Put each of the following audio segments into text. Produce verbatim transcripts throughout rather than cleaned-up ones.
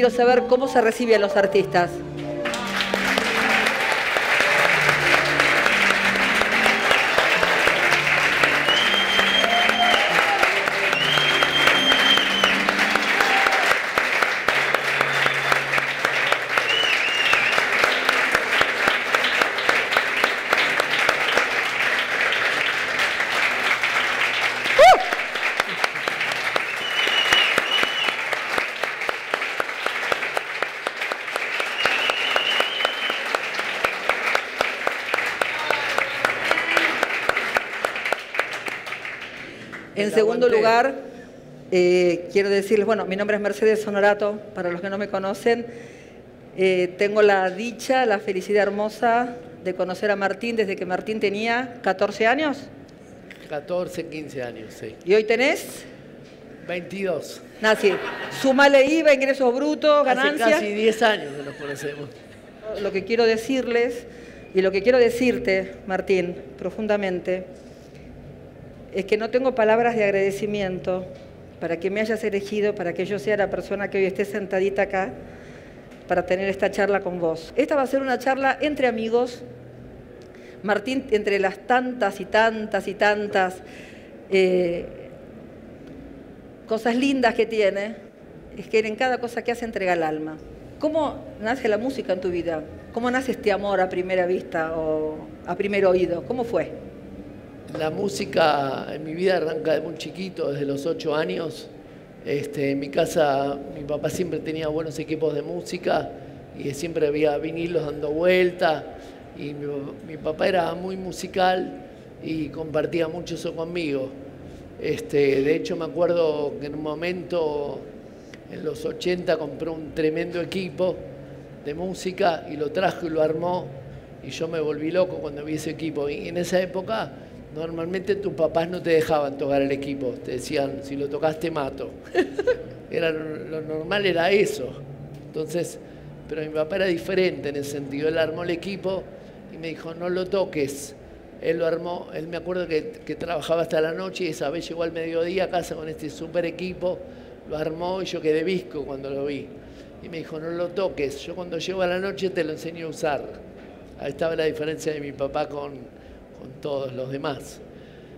quiero saber cómo se recibe a los artistas. En segundo lugar, eh, quiero decirles, bueno, mi nombre es Mercedes Honorato, para los que no me conocen. Eh, tengo la dicha, la felicidad hermosa de conocer a Martín desde que Martín tenía catorce años. catorce, quince años, sí. ¿Y hoy tenés? veintidós. Nah, sí. Sumale I V A, ingresos brutos, ganancias. Hace casi diez años que nos conocemos. Lo que quiero decirles y lo que quiero decirte, Martín, profundamente, es que no tengo palabras de agradecimiento para que me hayas elegido, para que yo sea la persona que hoy esté sentadita acá para tener esta charla con vos. Esta va a ser una charla entre amigos. Martín, entre las tantas y tantas y tantas eh, cosas lindas que tiene, es que en cada cosa que hace entrega el alma. ¿Cómo nace la música en tu vida? ¿Cómo nace este amor a primera vista o a primer oído? ¿Cómo fue? La música en mi vida arranca de muy chiquito, desde los ocho años. Este, en mi casa, mi papá siempre tenía buenos equipos de música y siempre había vinilos dando vueltas. Y mi, mi papá era muy musical y compartía mucho eso conmigo. Este, de hecho, me acuerdo que en un momento, en los ochenta, compró un tremendo equipo de música y lo trajo y lo armó. Y yo me volví loco cuando vi ese equipo. Y en esa época, normalmente tus papás no te dejaban tocar el equipo, te decían, si lo tocas te mato. Era, lo normal era eso. Entonces, pero mi papá era diferente en ese sentido. Él armó el equipo y me dijo, no lo toques. Él lo armó, él me acuerdo que, que trabajaba hasta la noche y esa vez llegó al mediodía a casa con este super equipo, lo armó y yo quedé bizco cuando lo vi. Y me dijo, no lo toques, yo cuando llego a la noche te lo enseño a usar. Ahí estaba la diferencia de mi papá con... con todos los demás.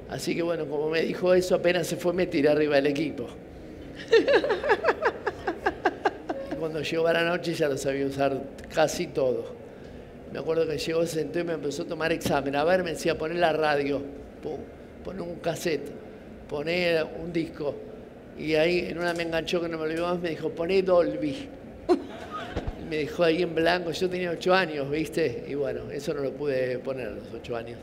Así que bueno, como me dijo eso, apenas se fue, me tiré arriba del equipo. Y cuando llegó a la noche ya lo sabía usar casi todo. Me acuerdo que llegó, se sentó y me empezó a tomar examen. A ver, me decía, poné la radio, pum, poné un cassette, poné un disco. Y ahí en una me enganchó que no me olvidó más, me dijo, poné Dolby. Y me dejó ahí en blanco. Yo tenía ocho años, ¿viste? Y bueno, eso no lo pude poner a los ocho años.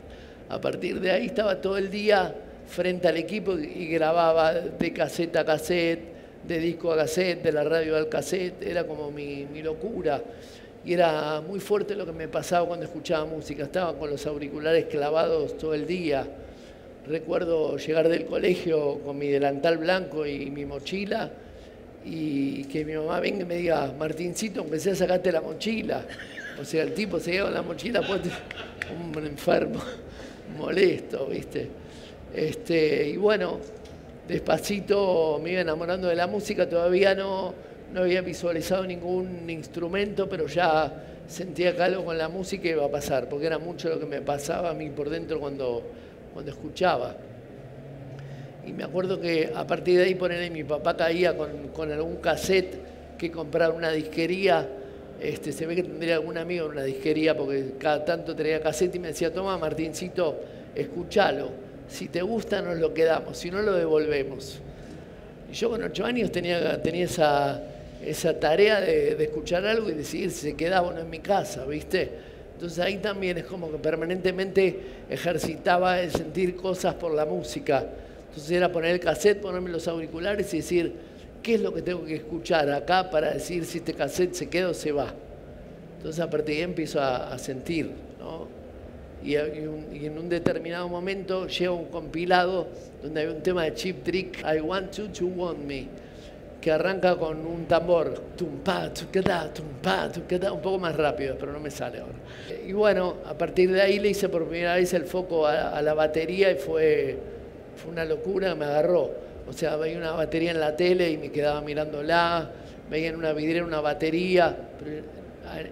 A partir de ahí estaba todo el día frente al equipo y grababa de cassette a cassette, de disco a cassette, de la radio al cassette. Era como mi, mi locura. Y era muy fuerte lo que me pasaba cuando escuchaba música. Estaba con los auriculares clavados todo el día. Recuerdo llegar del colegio con mi delantal blanco y mi mochila y que mi mamá venga y me diga, Martincito, empecé a sacarte la mochila. O sea, el tipo se lleva la mochila, pues, un enfermo. Molesto, ¿viste? Este, y bueno, despacito me iba enamorando de la música, todavía no, no había visualizado ningún instrumento, pero ya sentía que algo con la música iba a pasar, porque era mucho lo que me pasaba a mí por dentro cuando, cuando escuchaba. Y me acuerdo que a partir de ahí, ponele, mi papá caía con, con algún cassette que compraba una disquería. Este, se ve que tendría algún amigo en una disquería porque cada tanto traía cassette y me decía, toma Martincito, escúchalo, si te gusta nos lo quedamos, si no lo devolvemos. Y yo con ocho años tenía, tenía esa, esa tarea de, de escuchar algo y decidir si se quedaba o no en mi casa, ¿viste? Entonces ahí también es como que permanentemente ejercitaba el sentir cosas por la música. Entonces era poner el cassette, ponerme los auriculares y decir, ¿qué es lo que tengo que escuchar acá para decir si este cassette se queda o se va? Entonces, a partir de ahí empiezo a, a sentir, ¿no? Y, un, y en un determinado momento llega un compilado donde hay un tema de Cheap Trick, I Want You to Want Me, que arranca con un tambor, tumpa, tucada, tumpa, tucada, un poco más rápido, pero no me sale ahora. Y bueno, a partir de ahí le hice por primera vez el foco a, a la batería y fue, fue una locura, me agarró. O sea, veía una batería en la tele y me quedaba mirándola, veían una vidriera, una batería. Pero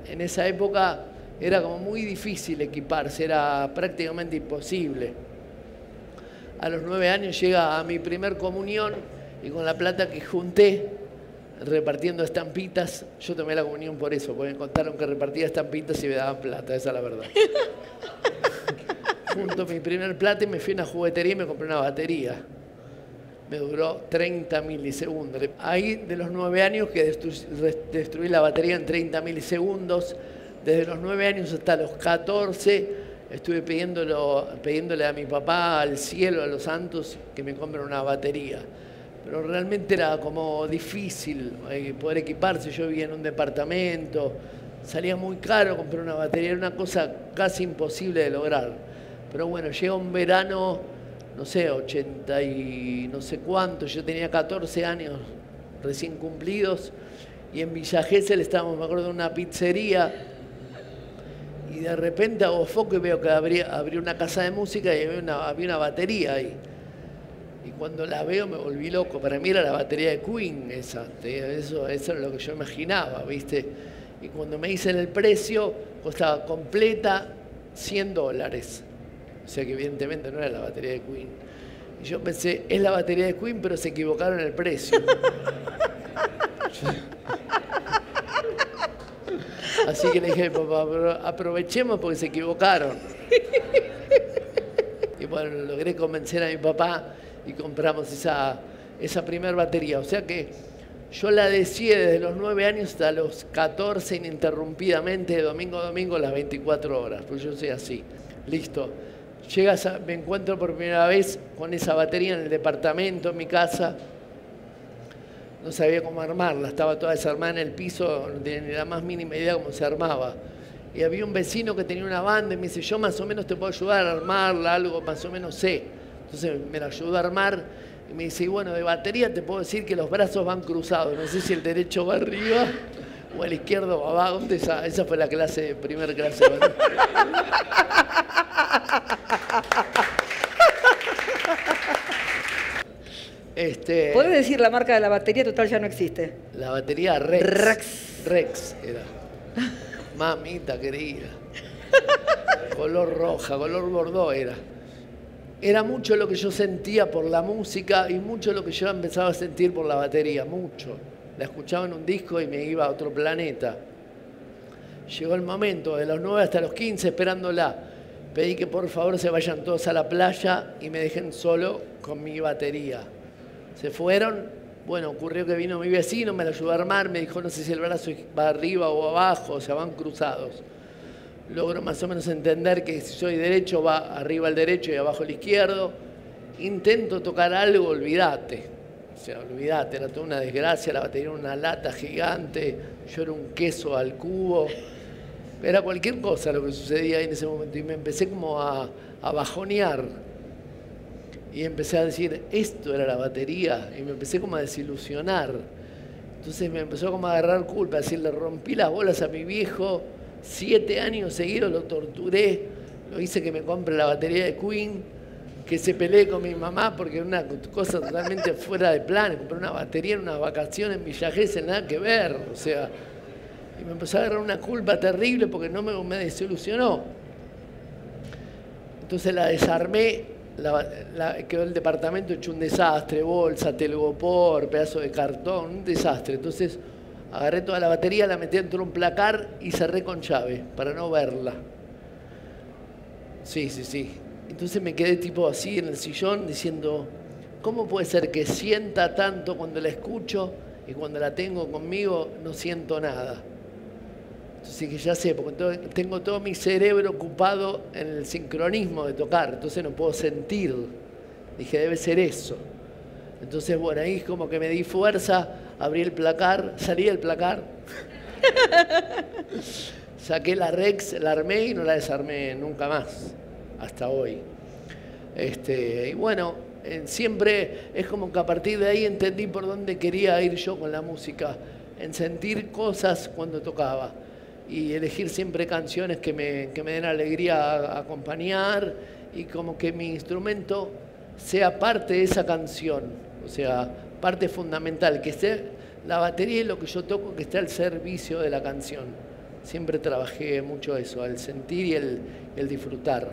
en esa época era como muy difícil equiparse, era prácticamente imposible. A los nueve años llega a mi primer comunión y con la plata que junté repartiendo estampitas, yo tomé la comunión por eso, porque me contaron que repartía estampitas y me daban plata, esa es la verdad. Junto a mi primer plata y me fui a una juguetería y me compré una batería. Me duró treinta milisegundos. Ahí, de los nueve años, que destru destruí la batería en treinta milisegundos. Desde los nueve años hasta los catorce, estuve pidiéndole a mi papá, al cielo, a los santos, que me compren una batería. Pero realmente era como difícil poder equiparse. Yo vivía en un departamento, salía muy caro comprar una batería, era una cosa casi imposible de lograr. Pero bueno, llega un verano, no sé, ochenta y no sé cuánto, yo tenía catorce años recién cumplidos, y en Villa Gesell estábamos, me acuerdo, en una pizzería, y de repente hago foco y veo que abría, abría una casa de música y había una, había una batería ahí. Y cuando la veo me volví loco, para mí era la batería de Queen esa, eso, eso era lo que yo imaginaba, ¿viste? Y cuando me dicen el precio, costaba completa cien dólares. O sea que evidentemente no era la batería de Queen. Y yo pensé, es la batería de Queen, pero se equivocaron en el precio. Así que le dije, papá, aprovechemos porque se equivocaron. Y bueno, logré convencer a mi papá y compramos esa, esa primera batería. O sea que yo la decía desde los nueve años hasta los catorce ininterrumpidamente, de domingo a domingo, a las veinticuatro horas. Pues yo soy así. Listo. Llegas a, me encuentro por primera vez con esa batería en el departamento, en mi casa. No sabía cómo armarla, estaba toda desarmada en el piso, no tenía ni la más mínima idea cómo se armaba. Y había un vecino que tenía una banda y me dice, yo más o menos te puedo ayudar a armarla, algo más o menos sé. Entonces me la ayudó a armar y me dice, bueno, de batería te puedo decir que los brazos van cruzados, no sé si el derecho va arriba o el izquierdo va abajo. Esa, esa fue la clase, primera clase de batería. Este, ¿Puedes decir la marca de la batería? Total, ya no existe. La batería Rex. Rex. Rex era. Mamita querida. Color roja, color bordó era. Era mucho lo que yo sentía por la música y mucho lo que yo empezaba a sentir por la batería, mucho. La escuchaba en un disco y me iba a otro planeta. Llegó el momento, de los nueve hasta los quince, esperándola. Pedí que por favor se vayan todos a la playa y me dejen solo con mi batería. Se fueron, bueno, ocurrió que vino mi vecino, me la ayudó a armar, me dijo, no sé si el brazo va arriba o abajo, o sea, van cruzados. Logro más o menos entender que si soy derecho, va arriba el derecho y abajo el izquierdo. Intento tocar algo, olvídate. O sea, olvídate, era toda una desgracia, la batería era una lata gigante, yo era un queso al cubo. Era cualquier cosa lo que sucedía ahí en ese momento. Y me empecé como a, a bajonear. Y empecé a decir, esto era la batería. Y me empecé como a desilusionar. Entonces me empezó como a agarrar culpa. Así le rompí las bolas a mi viejo. Siete años seguidos lo torturé. Lo hice que me compre la batería de Queen. Que se peleé con mi mamá porque era una cosa totalmente fuera de plan. Compré una batería en unas vacaciones en Villa Gesell, nada que ver. O sea... Y me empezó a agarrar una culpa terrible porque no me, me desilusionó. Entonces la desarmé, la, la, quedó el departamento hecho un desastre, bolsa, telgopor, pedazo de cartón, un desastre. Entonces agarré toda la batería, la metí dentro de un placar y cerré con llave para no verla. Sí, sí, sí. Entonces me quedé tipo así en el sillón diciendo, ¿cómo puede ser que sienta tanto cuando la escucho y cuando la tengo conmigo no siento nada? Entonces que ya sé, porque tengo todo mi cerebro ocupado en el sincronismo de tocar, entonces no puedo sentir. Dije, debe ser eso. Entonces, bueno, ahí como que me di fuerza, abrí el placar, salí del placar, saqué la Rex, la armé y no la desarmé nunca más, hasta hoy. Este, y bueno, siempre es como que a partir de ahí entendí por dónde quería ir yo con la música, en sentir cosas cuando tocaba y elegir siempre canciones que me, que me den alegría a acompañar y como que mi instrumento sea parte de esa canción, o sea, parte fundamental, que sea, La batería es lo que yo toco que está al servicio de la canción. Siempre trabajé mucho eso, el sentir y el, el disfrutar.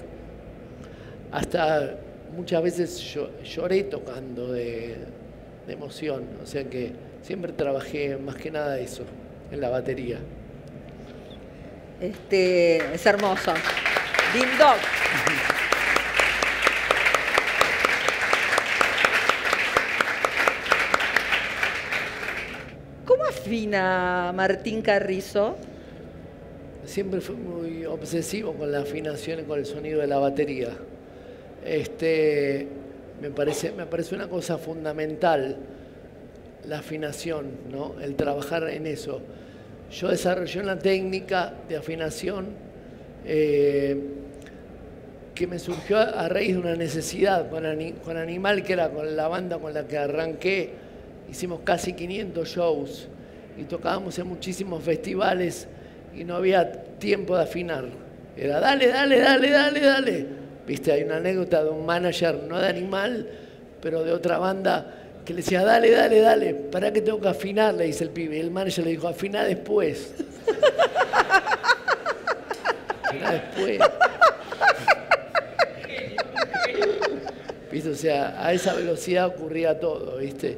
Hasta muchas veces yo, lloré tocando de, de emoción, o sea que siempre trabajé más que nada eso, en la batería. Este, es hermoso. Lindo. ¿Cómo afina Martín Carrizo? Siempre fui muy obsesivo con la afinación y con el sonido de la batería. Este, me parece, me parece una cosa fundamental la afinación, ¿no? El trabajar en eso. Yo desarrollé una técnica de afinación eh, que me surgió a raíz de una necesidad con, Ani, con Animal, que era con la banda con la que arranqué. Hicimos casi quinientos shows y tocábamos en muchísimos festivales y no había tiempo de afinar. Era dale, dale, dale, dale, dale. Viste, hay una anécdota de un manager, no de Animal, pero de otra banda, que le decía, dale, dale, dale, ¿para qué tengo que afinar? Le dice el pibe. El manager le dijo, afina después. Afina después. ¿Viste? O sea, a esa velocidad ocurría todo, ¿viste?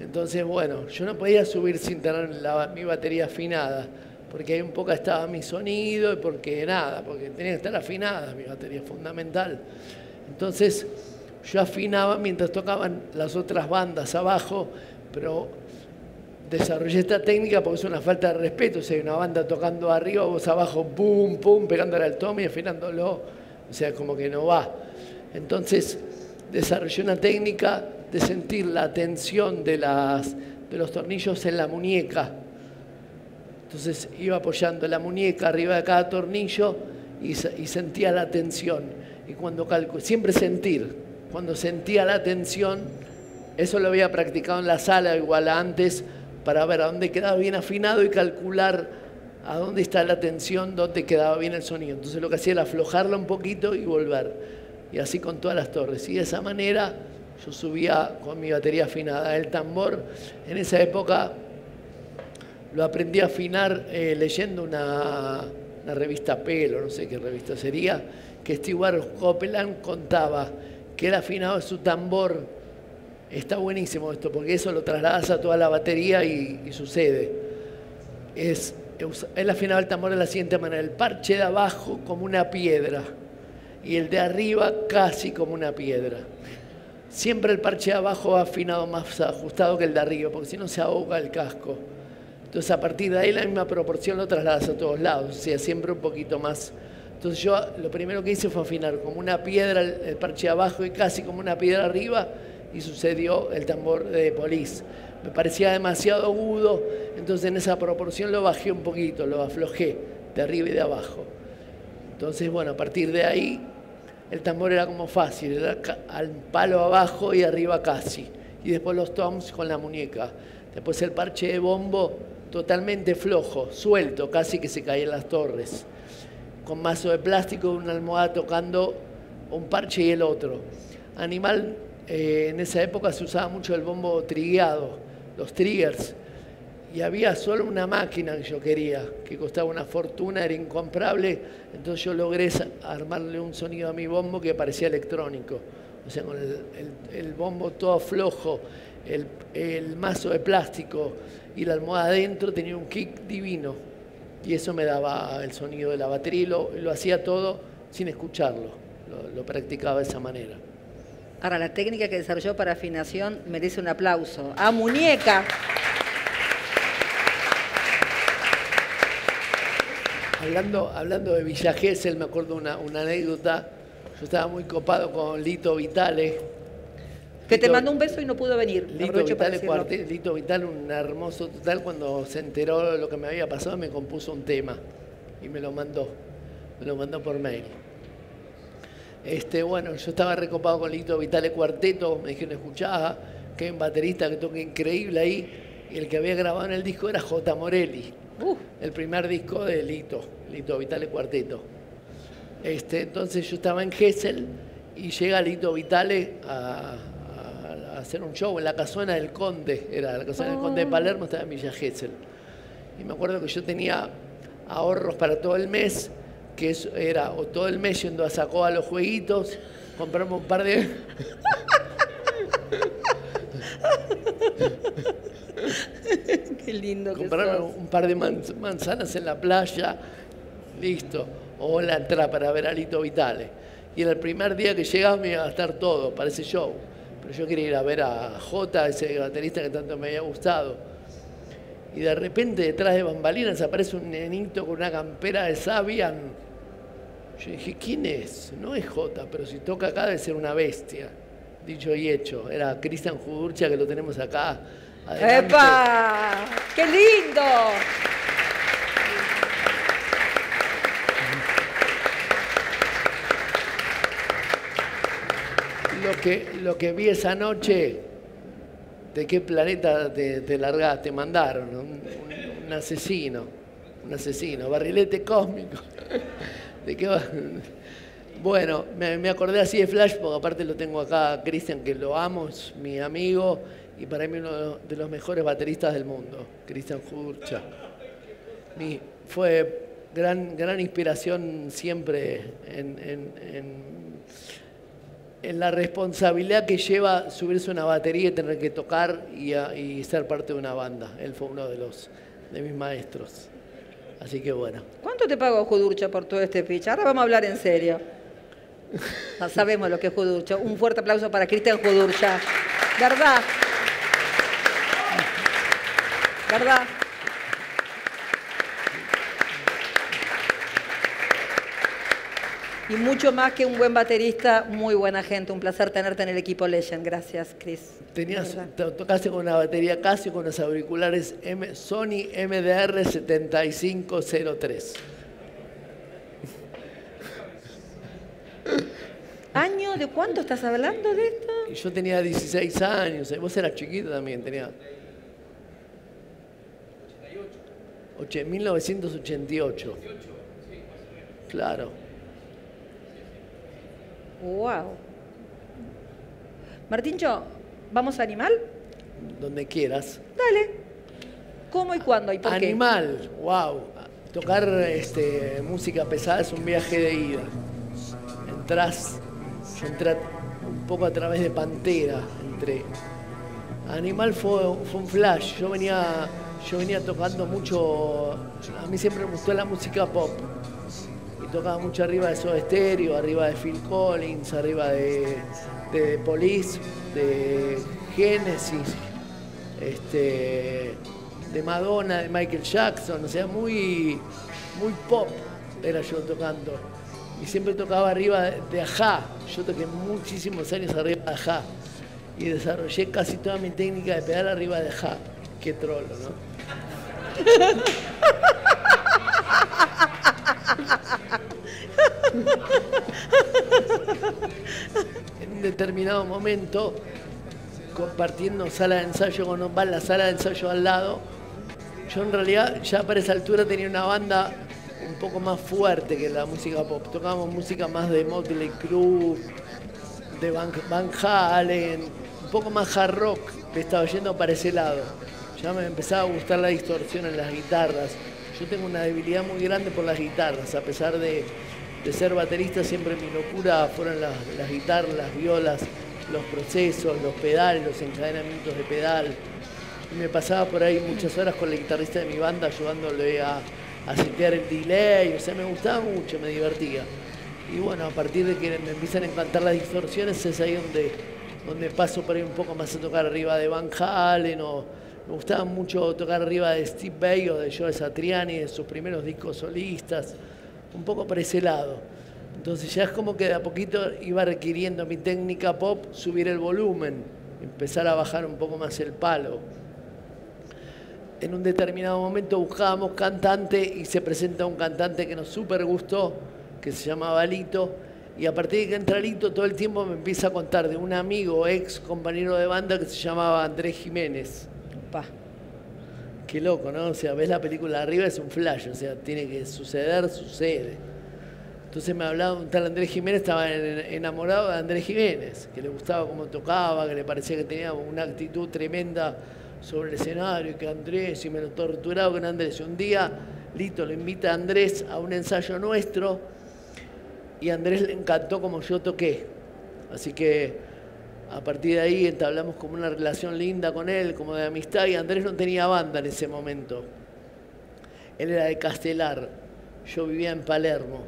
Entonces, bueno, yo no podía subir sin tener la, mi batería afinada, porque ahí un poco estaba mi sonido y porque nada, porque tenía que estar afinada, mi batería es fundamental. Entonces, yo afinaba mientras tocaban las otras bandas abajo, pero desarrollé esta técnica porque es una falta de respeto. O sea, hay una banda tocando arriba, vos abajo, pum, pum, pegándole al tom y afinándolo. O sea, como que no va. Entonces, desarrollé una técnica de sentir la tensión de, las, de los tornillos en la muñeca. Entonces, iba apoyando la muñeca arriba de cada tornillo y, y sentía la tensión. Y cuando calculo, siempre sentir. Cuando sentía la tensión, eso lo había practicado en la sala igual antes, para ver a dónde quedaba bien afinado y calcular a dónde está la tensión, dónde quedaba bien el sonido. Entonces lo que hacía era aflojarla un poquito y volver. Y así con todas las torres. Y de esa manera yo subía con mi batería afinada. El tambor, en esa época, lo aprendí a afinar eh, leyendo una, una revista Pelo, no sé qué revista sería, que Stewart Copeland contaba que él afinaba su tambor. Está buenísimo esto, porque eso lo trasladas a toda la batería y, y sucede. Es, él afinaba el tambor de la siguiente manera, el parche de abajo como una piedra y el de arriba casi como una piedra. Siempre el parche de abajo va afinado más ajustado que el de arriba, porque si no se ahoga el casco. Entonces a partir de ahí la misma proporción lo trasladas a todos lados, o sea, siempre un poquito más. Entonces yo lo primero que hice fue afinar como una piedra el parche abajo y casi como una piedra arriba, y sucedió el tambor de Police. Me parecía demasiado agudo, entonces en esa proporción lo bajé un poquito, lo aflojé de arriba y de abajo. Entonces, bueno, a partir de ahí el tambor era como fácil, era al palo abajo y arriba casi. Y después los toms con la muñeca. Después el parche de bombo totalmente flojo, suelto, casi que se caían las torres, con mazo de plástico, una almohada tocando un parche y el otro. Animal, eh, en esa época se usaba mucho el bombo trigueado, los triggers, y había solo una máquina que yo quería, que costaba una fortuna, era incomparable, entonces yo logré armarle un sonido a mi bombo que parecía electrónico, o sea, con el, el, el bombo todo flojo, el, el mazo de plástico y la almohada adentro, tenía un kick divino. Y eso me daba el sonido de la batería y lo, lo hacía todo sin escucharlo. Lo, lo practicaba de esa manera. Ahora, la técnica que desarrolló para afinación merece un aplauso. ¡A muñeca! Hablando, hablando de Villa Gesell, me acuerdo una, una anécdota. Yo estaba muy copado con Lito Vitale. Que Lito, te mandó un beso y no pudo venir. Lito Vitale, cuartel, Lito Vitale, un hermoso total. Cuando se enteró de lo que me había pasado, me compuso un tema y me lo mandó. Me lo mandó por mail. Este, bueno, yo estaba recopado con Lito Vitale Cuarteto. Me dijeron, escuchá, que hay un baterista que toca increíble ahí. Y el que había grabado en el disco era J. Morelli. Uh. El primer disco de Lito, Lito Vitale Cuarteto. Este, entonces yo estaba en Gesell y llega Lito Vitale a... a hacer un show en la casona del Conde, era la casona oh. del Conde de Palermo, estaba en Villa Gesell. Y me acuerdo que yo tenía ahorros para todo el mes, que eso era o todo el mes yendo a Sacoa a los jueguitos, compramos un par de... Qué lindo que comprarme un par de manzanas en la playa, listo, o la entrada para ver a Lito Vitale. Y en el primer día que llegaba me iba a gastar todo para ese show. Pero yo quería ir a ver a Jota, ese baterista que tanto me había gustado. Y de repente detrás de bambalinas aparece un nenito con una campera de Sabian. Yo dije, ¿quién es? No es Jota, pero si toca acá debe ser una bestia. Dicho y hecho, era Cristian Judurcha, que lo tenemos acá. Adelante. ¡Epa! ¡Qué lindo! Lo que, lo que vi esa noche, ¿de qué planeta te, te largaste? Te mandaron un, un, un asesino, un asesino, barrilete cósmico. ¿De qué va? Bueno, me, me acordé así de flash, porque aparte lo tengo acá a Cristian, que lo amo, es mi amigo y para mí uno de los mejores bateristas del mundo, Cristian Judurcha. Mi, fue gran, gran inspiración siempre en, en, en, en la responsabilidad que lleva subirse una batería y tener que tocar y, a, y ser parte de una banda. Él fue uno de, los, de mis maestros. Así que bueno. ¿Cuánto te pagó Judurcha por todo este pitch? Ahora vamos a hablar en serio. No sabemos lo que es Judurcha. Un fuerte aplauso para Cristian Judurcha. ¿Verdad? ¿Verdad? Y mucho más que un buen baterista, muy buena gente. Un placer tenerte en el equipo Legend. Gracias, Chris. Tenías, tocaste con una batería Casio, con los auriculares M, Sony M D R setenta y cinco cero tres. ¿Año de cuánto estás hablando de esto? Yo tenía dieciséis años. Vos eras chiquito también, tenías... ochenta y ocho. mil novecientos ochenta y ocho. Claro. Wow. Martíncho, ¿vamos a Animal? Donde quieras. Dale. ¿Cómo y cuándo y por qué? Animal, wow. Tocar este, música pesada es un viaje de ida. Entrás, yo entré un poco a través de Pantera. Entré. Animal fue, fue un flash. Yo venía, yo venía tocando mucho. A mí siempre me gustó la música pop. Tocaba mucho arriba de Soda Stereo, arriba de Phil Collins, arriba de, de Police, de Genesis, este, de Madonna, de Michael Jackson, o sea, muy, muy pop era yo tocando. Y siempre tocaba arriba de A-ha. Yo toqué muchísimos años arriba de A-ha. Y desarrollé casi toda mi técnica de pedal arriba de A-ha. Qué trolo, ¿no? En un determinado momento, compartiendo sala de ensayo con Omar, la sala de ensayo al lado, yo en realidad ya para esa altura tenía una banda un poco más fuerte que la música pop. Tocábamos música más de Motley Crue, de Van, Van Halen, un poco más hard rock, me estaba yendo para ese lado. Ya me empezaba a gustar la distorsión en las guitarras. Yo tengo una debilidad muy grande por las guitarras, a pesar de, de ser baterista, siempre mi locura fueron las, las guitarras, las violas, los procesos, los pedales, los encadenamientos de pedal. Y me pasaba por ahí muchas horas con la guitarrista de mi banda ayudándole a, a setear el delay, o sea, me gustaba mucho, me divertía. Y bueno, a partir de que me empiezan a encantar las distorsiones, es ahí donde, donde paso por ahí un poco más a tocar arriba de Van Halen o... Me gustaba mucho tocar arriba de Steve Vai o de Joe Satriani, de sus primeros discos solistas, un poco por ese lado. Entonces ya es como que de a poquito iba requiriendo mi técnica pop, subir el volumen, empezar a bajar un poco más el palo. En un determinado momento buscábamos cantante y se presenta un cantante que nos súper gustó, que se llamaba Lito. Y a partir de que entra Lito, todo el tiempo me empieza a contar de un amigo, ex compañero de banda que se llamaba Andrés Jiménez. Qué loco, ¿no? O sea, ves la película arriba, es un flash, o sea, tiene que suceder, sucede. Entonces me hablaba un tal Andrés Jiménez, estaba enamorado de Andrés Jiménez, que le gustaba cómo tocaba, que le parecía que tenía una actitud tremenda sobre el escenario, y que Andrés, y me lo torturaba con Andrés. Un día Lito le invita a Andrés a un ensayo nuestro y a Andrés le encantó como yo toqué. Así que a partir de ahí entablamos como una relación linda con él, como de amistad, y Andrés no tenía banda en ese momento. Él era de Castelar, yo vivía en Palermo.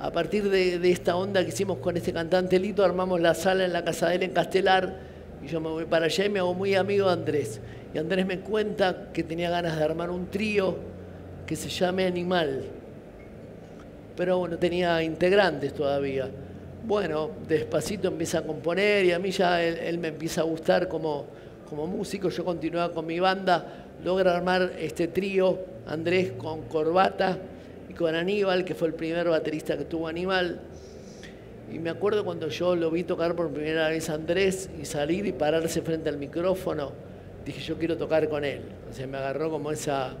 A partir de, de esta onda que hicimos con este cantante Lito, armamos la sala en la casa de él en Castelar, y yo me voy para allá y me hago muy amigo de Andrés. Y Andrés me cuenta que tenía ganas de armar un trío que se llame Animal. Pero bueno, tenía integrantes todavía. Bueno, despacito empieza a componer y a mí ya él, él me empieza a gustar como, como músico. Yo continuaba con mi banda, logra armar este trío, Andrés con Corbata y con Aníbal, que fue el primer baterista que tuvo Animal. Y me acuerdo cuando yo lo vi tocar por primera vez a Andrés y salir y pararse frente al micrófono, dije, yo quiero tocar con él. O sea, me agarró como esa,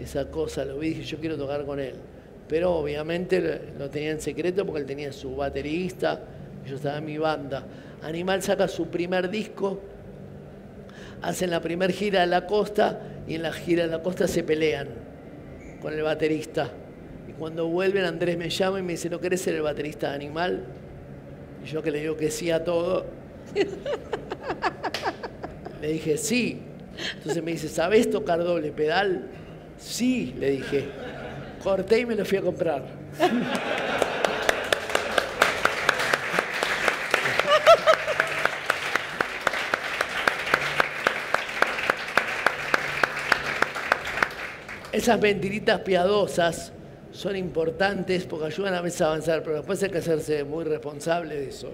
esa cosa, lo vi y dije, yo quiero tocar con él. Pero obviamente lo tenía en secreto porque él tenía su baterista, y yo estaba en mi banda. Animal saca su primer disco, hacen la primera gira de la costa y en la gira de la costa se pelean con el baterista. Y cuando vuelven, Andrés me llama y me dice, ¿no querés ser el baterista de Animal? Y yo que le digo que sí a todo. Le dije, sí. Entonces me dice, ¿sabés tocar doble pedal? Sí, le dije. Corté y me lo fui a comprar. Esas mentiritas piadosas son importantes porque ayudan a veces a avanzar, pero después hay que hacerse muy responsable de eso.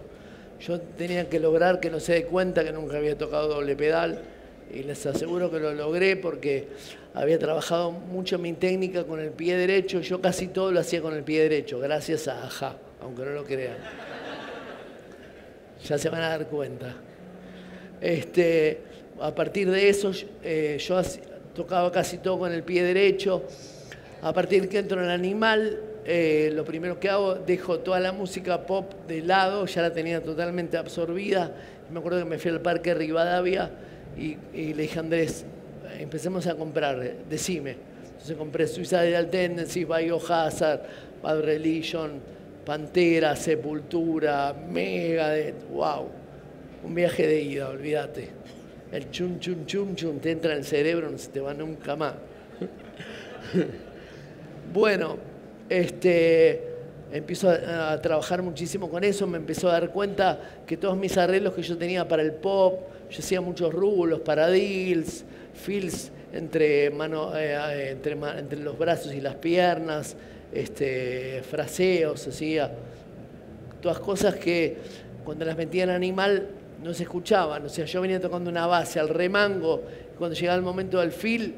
Yo tenía que lograr que no se dé cuenta que nunca había tocado doble pedal, y les aseguro que lo logré porque había trabajado mucho mi técnica con el pie derecho. Yo casi todo lo hacía con el pie derecho, gracias a A-ha, aunque no lo crean. Ya se van a dar cuenta. Este, a partir de eso eh, yo tocaba casi todo con el pie derecho. A partir que entro en Animal, eh, lo primero que hago, dejo toda la música pop de lado, ya la tenía totalmente absorbida. Me acuerdo que me fui al Parque Rivadavia y, y le dije a Andrés, empecemos a comprar, decime. Entonces compré Suicidal Tendencies, Biohazard, Bad Religion, Pantera, Sepultura, Megadeth, wow. Un viaje de ida, olvídate. El chum, chum, chum, chum, te entra en el cerebro, no se te va nunca más. Bueno, este, empiezo a, a trabajar muchísimo con eso, me empezó a dar cuenta que todos mis arreglos que yo tenía para el pop, yo hacía muchos rulos, paradills, fills entre, mano, eh, entre, entre los brazos y las piernas, este, fraseos, hacía todas cosas que cuando las metía en Animal no se escuchaban. O sea, yo venía tocando una base al remango, y cuando llegaba el momento del fill,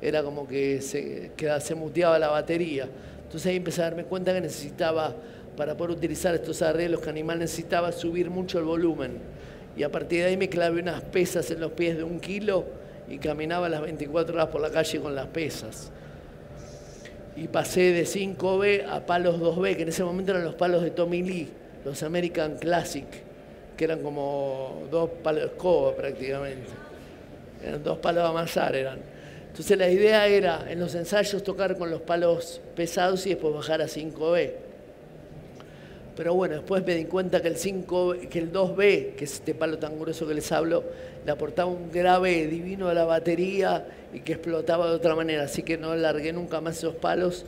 era como que se, que se muteaba la batería. Entonces ahí empecé a darme cuenta que necesitaba, para poder utilizar estos arreglos que Animal necesitaba, subir mucho el volumen. Y a partir de ahí me clavé unas pesas en los pies de un kilo y caminaba las veinticuatro horas por la calle con las pesas. Y pasé de cinco B a palos dos B, que en ese momento eran los palos de Tommy Lee, los American Classic, que eran como dos palos de escoba prácticamente. Eran dos palos de amasar, eran. Entonces la idea era, en los ensayos, tocar con los palos pesados y después bajar a cinco B. Pero bueno, después me di cuenta que el, cinco, que el dos B, que es este palo tan grueso que les hablo, le aportaba un grave divino a la batería y que explotaba de otra manera. Así que no largué nunca más esos palos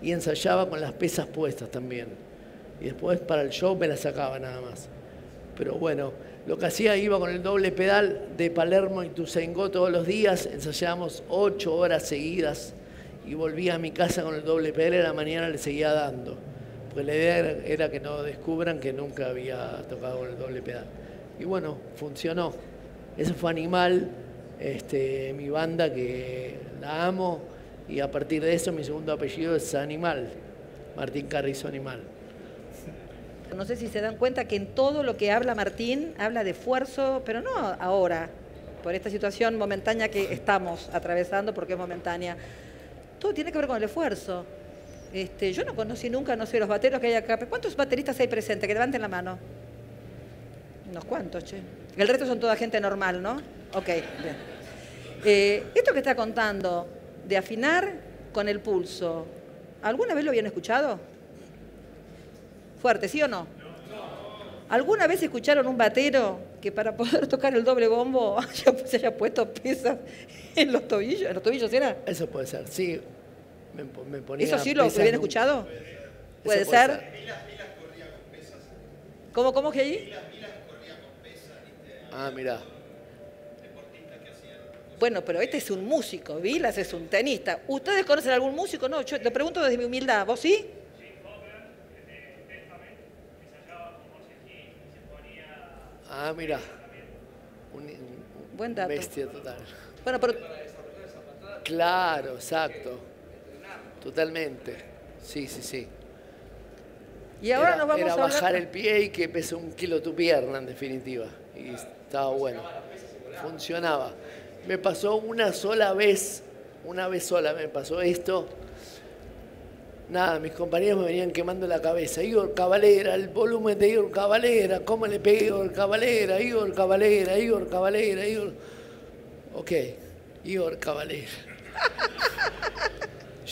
y ensayaba con las pesas puestas también. Y después para el show me las sacaba nada más. Pero bueno, lo que hacía, iba con el doble pedal de Palermo y Ituzaingó todos los días, ensayábamos ocho horas seguidas y volvía a mi casa con el doble pedal y a la mañana le seguía dando. Porque la idea era, era que no descubran que nunca había tocado con el doble pedal. Y bueno, funcionó. Eso fue Animal, este, mi banda que la amo, y a partir de eso mi segundo apellido es Animal, Martín Carrizo Animal. No sé si se dan cuenta que en todo lo que habla Martín, habla de esfuerzo, pero no ahora, por esta situación momentánea que estamos atravesando, porque es momentánea. Todo tiene que ver con el esfuerzo. Este, yo no conocí nunca, no sé, los bateros que hay acá. ¿Cuántos bateristas hay presentes? Que levanten la mano. Unos cuantos, che. El resto son toda gente normal, ¿no? Ok, bien. Eh, esto que está contando, de afinar con el pulso, ¿alguna vez lo habían escuchado? Fuerte, ¿sí o no? ¿Alguna vez escucharon un batero que para poder tocar el doble bombo se haya puesto pesas en los tobillos? ¿En los tobillos era? Eso puede ser, sí. Me, me ponía ¿Eso sí lo habían escuchado? Puede, puede ser. ser. Milas, milas corría con pesas. ¿Cómo, cómo que allí? Milas, milas corría con pesas. Este, ah, mirá. Deportistas que hacían. Bueno, pero este es un músico, Vilas es un tenista. ¿Ustedes conocen algún músico? No, yo te pregunto desde mi humildad. ¿Vos sí? Ah, mira, un, un buen dato. Bestia total. Bueno, pero... Claro, exacto. Totalmente. Sí, sí, sí. Y ahora era, nos vamos era a bajar hablar... el pie y que pese un kilo tu pierna, en definitiva. Y ah, estaba bueno. Funcionaba. Me pasó una sola vez, una vez sola me pasó esto. Nada, mis compañeros me venían quemando la cabeza. Igor Cavalera, el volumen de Igor Cavalera, cómo le pegué a Igor Cavalera, Igor Cavalera, Igor Cavalera, Igor... Ok, Igor Cavalera.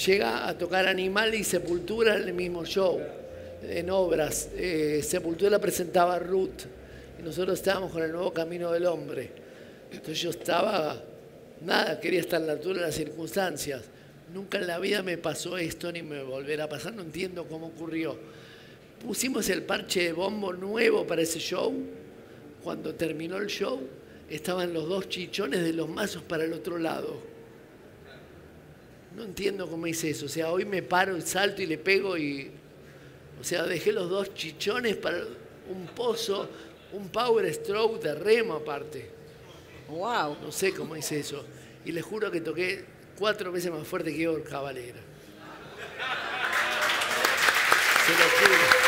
Llega a tocar Animal y Sepultura en el mismo show, en Obras. Eh, Sepultura presentaba Ruth y nosotros estábamos con el nuevo camino del hombre. Entonces yo estaba... Nada, quería estar a la altura de las circunstancias. Nunca en la vida me pasó esto ni me volverá a pasar, no entiendo cómo ocurrió. Pusimos el parche de bombo nuevo para ese show. Cuando terminó el show, estaban los dos chichones de los mazos para el otro lado. No entiendo cómo hice eso. O sea, hoy me paro y salto y le pego y... O sea, dejé los dos chichones para un pozo, un power stroke de remo aparte. Wow. No sé cómo hice eso. Y les juro que toqué... cuatro veces más fuerte que Igor Cavalera. Se lo juro.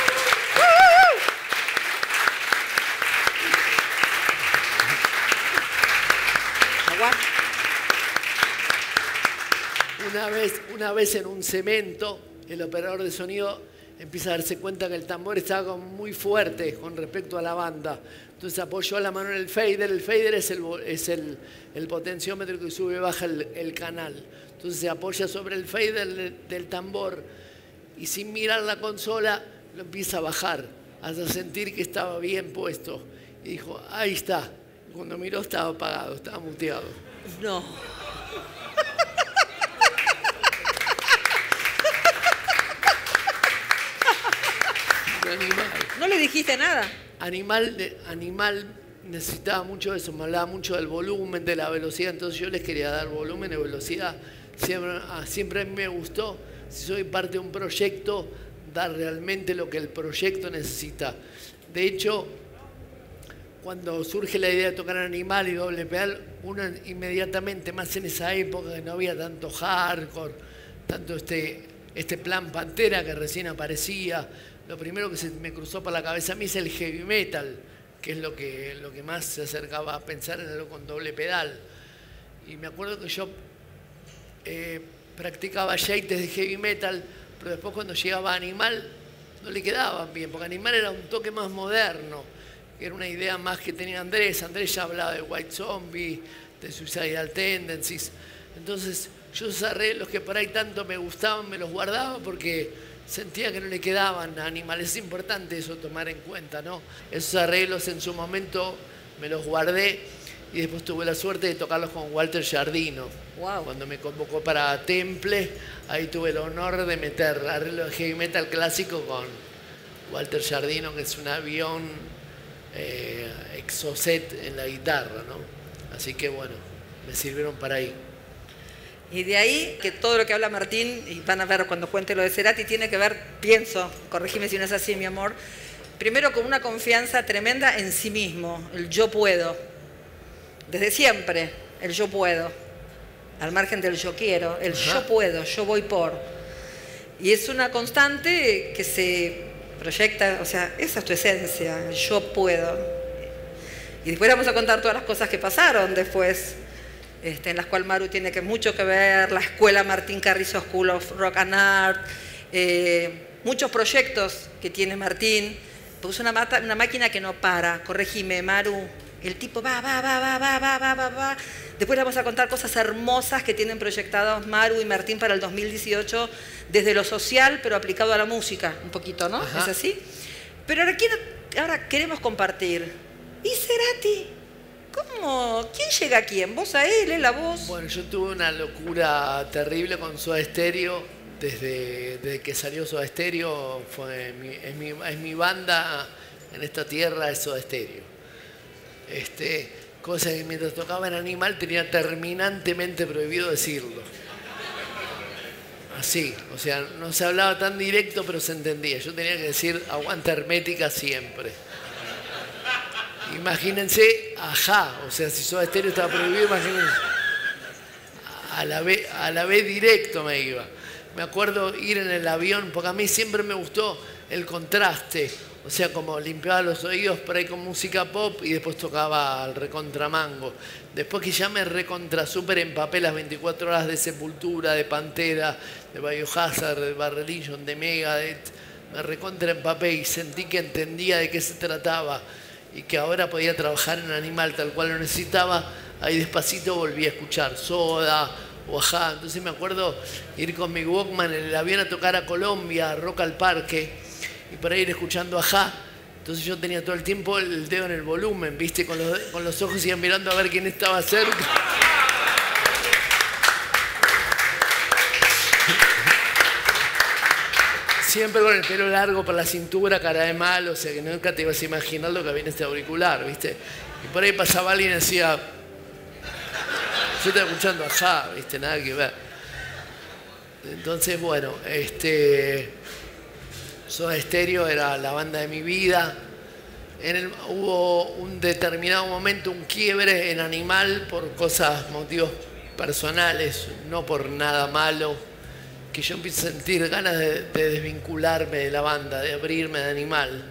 Una vez, una vez en un cemento, el operador de sonido empieza a darse cuenta que el tambor estaba muy fuerte con respecto a la banda. Entonces apoyó la mano en el fader. El fader es el, es el, el potenciómetro que sube y baja el, el canal. Entonces se apoya sobre el fader del tambor y sin mirar la consola lo empieza a bajar hasta sentir que estaba bien puesto. Y dijo, ahí está. Cuando miró estaba apagado, estaba muteado. No. Animal. ¿No le dijiste nada? Animal, animal necesitaba mucho de eso, me hablaba mucho del volumen, de la velocidad, entonces yo les quería dar volumen y velocidad. Siempre, siempre me gustó, si soy parte de un proyecto, dar realmente lo que el proyecto necesita. De hecho, cuando surge la idea de tocar Animal y doble pedal, uno inmediatamente, más en esa época que no había tanto hardcore, tanto este, este plan Pantera que recién aparecía, lo primero que se me cruzó por la cabeza a mí es el heavy metal, que es lo que, lo que más se acercaba a pensar en algo con doble pedal. Y me acuerdo que yo eh, practicaba jeites de heavy metal, pero después cuando llegaba a Animal no le quedaban bien, porque Animal era un toque más moderno, que era una idea más que tenía Andrés. Andrés ya hablaba de White Zombie, de Suicidal Tendencies. Entonces yo esos arreglos que por ahí tanto me gustaban me los guardaba porque... sentía que no le quedaban a Animales. Es importante eso tomar en cuenta, ¿no? Esos arreglos en su momento me los guardé y después tuve la suerte de tocarlos con Walter Giardino. Wow. Cuando me convocó para Temple, ahí tuve el honor de meter arreglo de heavy metal clásico con Walter Giardino, que es un avión eh, exocet en la guitarra, ¿no? Así que bueno, me sirvieron para ahí. Y de ahí que todo lo que habla Martín, y van a ver cuando cuente lo de Cerati, tiene que ver, pienso, corregime si no es así, mi amor, primero con una confianza tremenda en sí mismo, el yo puedo. Desde siempre, el yo puedo. Al margen del yo quiero, el Ajá. yo puedo, yo voy por. Y es una constante que se proyecta, o sea, esa es tu esencia, el yo puedo. Y después vamos a contar todas las cosas que pasaron después. Este, en las cuales Maru tiene que mucho que ver, la escuela Martín Carrizo School of Rock and Art, eh, muchos proyectos que tiene Martín, porque es una, mata, una máquina que no para, corregime, Maru, el tipo va, va, va, va, va, va, va, va, va. Después vamos a contar cosas hermosas que tienen proyectados Maru y Martín para el dos mil dieciocho, desde lo social, pero aplicado a la música, un poquito, ¿no? Ajá. ¿Es así? Pero ahora, quiero, ahora queremos compartir. ¿Y Cerati? ¿Cómo? ¿Quién llega a quién? ¿Vos a él? ¿Él a vos? Bueno, yo tuve una locura terrible con Soda Stereo. Desde, desde que salió Soda Stereo, fue mi, es, mi, es mi banda en esta tierra, es Soda Stereo. Este, cosa que mientras tocaba en Animal tenía terminantemente prohibido decirlo. Así, o sea, no se hablaba tan directo, pero se entendía. Yo tenía que decir aguanta hermética siempre. Imagínense, A-ha, o sea, si Soda Stereo estaba prohibido, imagínense. A la B, a la B directo me iba. Me acuerdo ir en el avión, porque a mí siempre me gustó el contraste. O sea, como limpiaba los oídos por ahí con música pop y después tocaba al recontramango. Después que ya me recontra súper empapé las veinticuatro horas de Sepultura, de Pantera, de Biohazard, de Bad Religion, de Megadeth. Me recontra empapé y sentí que entendía de qué se trataba y que ahora podía trabajar en Animal tal cual lo necesitaba. Ahí despacito volví a escuchar Soda o A-ha. Entonces me acuerdo ir con mi Walkman en el avión a tocar a Colombia, a Rock al Parque. Y para ir escuchando A-ha, entonces yo tenía todo el tiempo el dedo en el volumen, ¿viste? Con los, con los ojos iban mirando a ver quién estaba cerca. Siempre con el pelo largo para la cintura, cara de mal, o sea que nunca te ibas a imaginar lo que había en este auricular, ¿viste? Y por ahí pasaba alguien y decía, yo estaba escuchando A-ha, ¿viste? Nada que ver. Entonces, bueno, este... Soda Stereo era la banda de mi vida. En el, hubo un determinado momento, un quiebre en Animal por cosas, motivos personales, no por nada malo, que yo empecé a sentir ganas de, de desvincularme de la banda, de abrirme de Animal.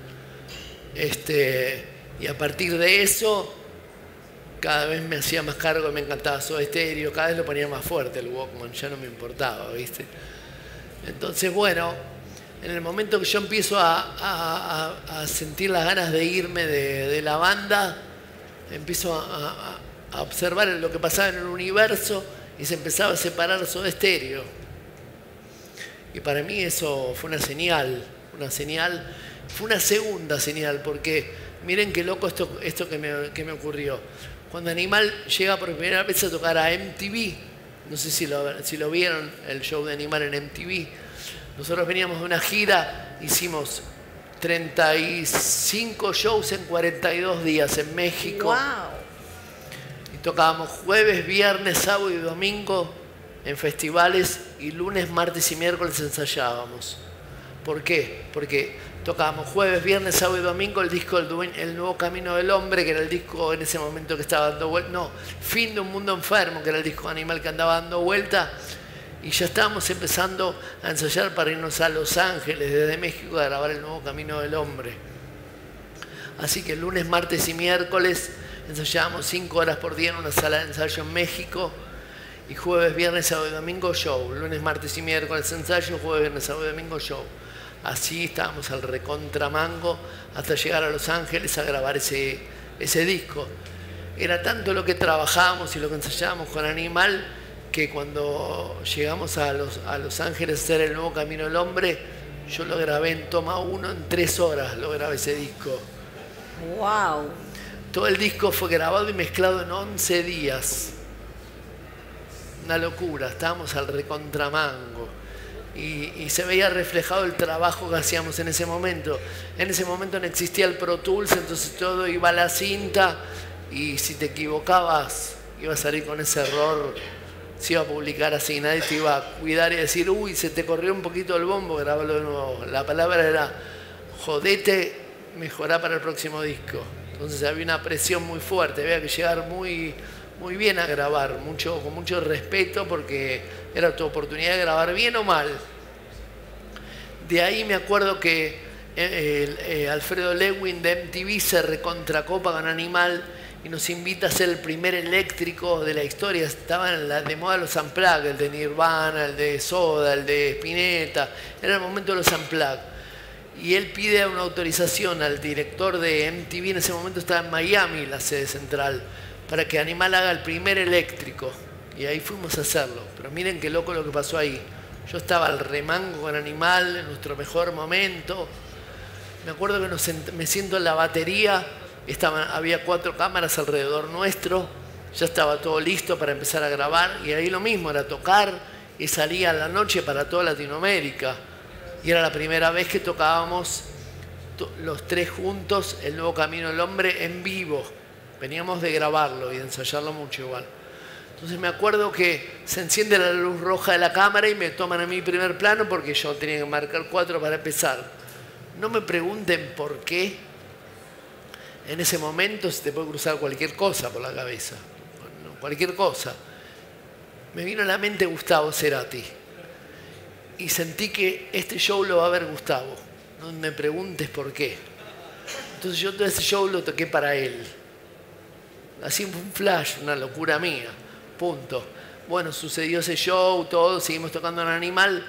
Este, y a partir de eso, cada vez me hacía más cargo y me encantaba Soda Stereo, cada vez lo ponía más fuerte el Walkman, ya no me importaba, ¿viste? Entonces, bueno... En el momento que yo empiezo a, a, a, a sentir las ganas de irme de, de la banda, empiezo a, a, a observar lo que pasaba en el universo y se empezaba a separar Soda Stereo. Y para mí eso fue una señal, una señal, fue una segunda señal, porque miren qué loco esto, esto que, me, que me ocurrió. Cuando Animal llega por primera vez a tocar a M T V, no sé si lo, si lo vieron, el show de Animal en M T V, nosotros veníamos de una gira, hicimos treinta y cinco shows en cuarenta y dos días en México. Wow. Y tocábamos jueves, viernes, sábado y domingo en festivales y lunes, martes y miércoles ensayábamos. ¿Por qué? Porque tocábamos jueves, viernes, sábado y domingo el disco El Nuevo Camino del Hombre, que era el disco en ese momento que estaba dando vuelta, no, Fin de un Mundo Enfermo, que era el disco Animal que andaba dando vuelta. Y ya estábamos empezando a ensayar para irnos a Los Ángeles, desde México, a grabar El Nuevo Camino del Hombre. Así que lunes, martes y miércoles ensayábamos cinco horas por día en una sala de ensayo en México. Y jueves, viernes, sábado y domingo, show. Lunes, martes y miércoles ensayo, jueves, viernes, sábado y domingo, show. Así estábamos al recontramango hasta llegar a Los Ángeles a grabar ese, ese disco. Era tanto lo que trabajábamos y lo que ensayábamos con Animal, que cuando llegamos a los, a Los Ángeles a hacer El Nuevo Camino del Hombre, yo lo grabé en toma uno, en tres horas lo grabé ese disco. ¡Wow! Todo el disco fue grabado y mezclado en once días. Una locura, estábamos al recontramango. Y, y se veía reflejado el trabajo que hacíamos en ese momento. En ese momento no existía el Pro Tools, entonces todo iba a la cinta y si te equivocabas, iba a salir con ese error. Se iba a publicar así, nadie te iba a cuidar y decir, uy, se te corrió un poquito el bombo, grabalo de nuevo. La palabra era, jodete, mejorá para el próximo disco. Entonces había una presión muy fuerte, había que llegar muy, muy bien a grabar, mucho, con mucho respeto, porque era tu oportunidad de grabar bien o mal. De ahí me acuerdo que eh, eh, Alfredo Lewin de M T V se recontracopa con Animal y nos invita a ser el primer eléctrico de la historia. Estaban de moda los unplugged, el de Nirvana, el de Soda, el de Spinetta. Era el momento de los unplugged. Y él pide una autorización al director de M T V, en ese momento estaba en Miami, la sede central, para que Animal haga el primer eléctrico. Y ahí fuimos a hacerlo. Pero miren qué loco lo que pasó ahí. Yo estaba al remango con Animal, en nuestro mejor momento. Me acuerdo que nos, me siento en la batería. Estaba, había cuatro cámaras alrededor nuestro, ya estaba todo listo para empezar a grabar, y ahí lo mismo, era tocar, y salía a la noche para toda Latinoamérica. Y era la primera vez que tocábamos los tres juntos El Nuevo Camino del Hombre en vivo. Veníamos de grabarlo y de ensayarlo mucho igual. Entonces me acuerdo que se enciende la luz roja de la cámara y me toman a mí primer plano porque yo tenía que marcar cuatro para empezar. No me pregunten por qué. En ese momento se te puede cruzar cualquier cosa por la cabeza, cualquier cosa. Me vino a la mente Gustavo Cerati y sentí que este show lo va a ver Gustavo. No me preguntes por qué. Entonces yo todo ese show lo toqué para él. Así fue un flash, una locura mía, punto. Bueno, sucedió ese show, todo, seguimos tocando en Animal.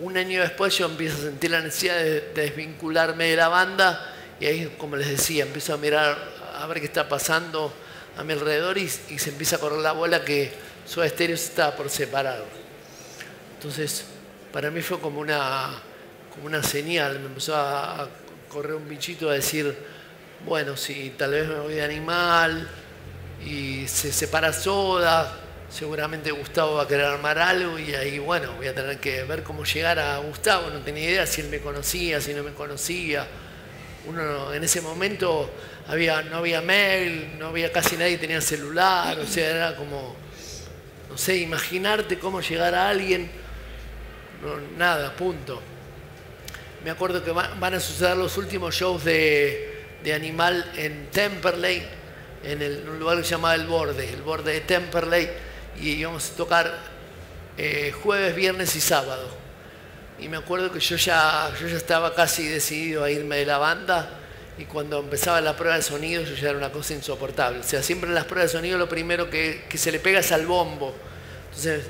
Un año después yo empiezo a sentir la necesidad de desvincularme de la banda. Y ahí, como les decía, empiezo a mirar, a ver qué está pasando a mi alrededor y, y se empieza a correr la bola que Soda Stereo estaba por separado. Entonces, para mí fue como una, como una señal. Me empezó a correr un bichito a decir, bueno, si tal vez me voy de Animal y se separa Soda, seguramente Gustavo va a querer armar algo y ahí, bueno, voy a tener que ver cómo llegar a Gustavo. No tenía idea si él me conocía, si no me conocía. Uno en ese momento había, no había mail, no había casi nadie tenía celular, o sea, era como, no sé, imaginarte cómo llegar a alguien, no, nada, punto. Me acuerdo que va, van a suceder los últimos shows de, de Animal en Temperley, en, el, en un lugar que se llamaba El Borde, El Borde de Temperley, y íbamos a tocar eh, jueves, viernes y sábado. Y me acuerdo que yo ya, yo ya estaba casi decidido a irme de la banda y cuando empezaba la prueba de sonido yo ya era una cosa insoportable. O sea, siempre en las pruebas de sonido lo primero que, que se le pega es al bombo. Entonces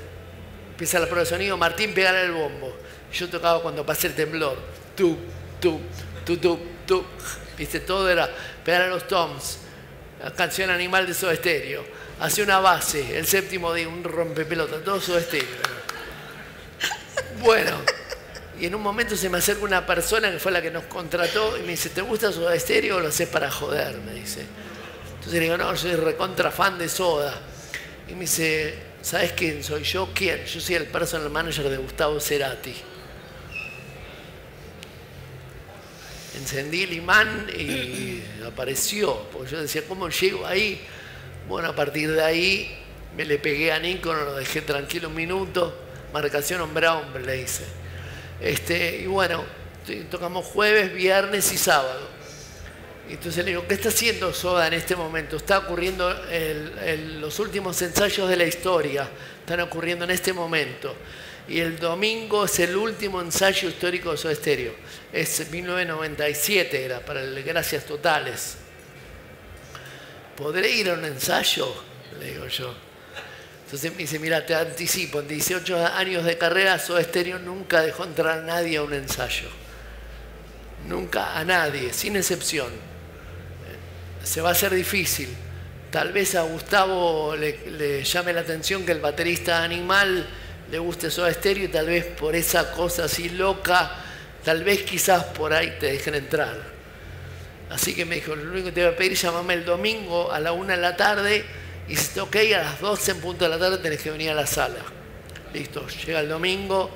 empieza la prueba de sonido, Martín pegara el bombo. Yo tocaba cuando pasé el temblor. Tú, tú, tú, tú, tú. Viste, todo era pegar a los toms. La canción Animal de Soda Stereo. Hacía una base, el séptimo de un rompepelota, todo Soda Stereo. Bueno. Y en un momento se me acerca una persona que fue la que nos contrató y me dice, ¿te gusta Soda Stereo o lo haces para joder? Me dice. Entonces le digo, no, yo soy recontra fan de Soda. Y me dice, ¿sabes quién soy yo? ¿Quién? Yo soy el personal manager de Gustavo Cerati. Encendí el imán y apareció. Porque yo decía, ¿cómo llego ahí? Bueno, a partir de ahí me le pegué a Nico, no lo dejé tranquilo un minuto. Marcación hombre a hombre, le hice. Este, y bueno, tocamos jueves, viernes y sábado. Entonces le digo, ¿qué está haciendo Soda en este momento? Está ocurriendo el, el, los últimos ensayos de la historia, están ocurriendo en este momento. Y el domingo es el último ensayo histórico de Soda Stereo. Es mil novecientos noventa y siete, era para el Gracias Totales. ¿Podré ir a un ensayo? Le digo yo. Entonces me dice, mira, te anticipo, en dieciocho años de carrera Soda Stereo nunca dejó entrar a nadie a un ensayo. Nunca a nadie, sin excepción. Se va a hacer difícil. Tal vez a Gustavo le, le llame la atención que el baterista Animal le guste Soda Stereo y tal vez por esa cosa así loca, tal vez quizás por ahí te dejen entrar. Así que me dijo, lo único que te voy a pedir, llámame el domingo a la una de la tarde. Y si ok, a las doce en punto de la tarde tenés que venir a la sala. Listo, llega el domingo,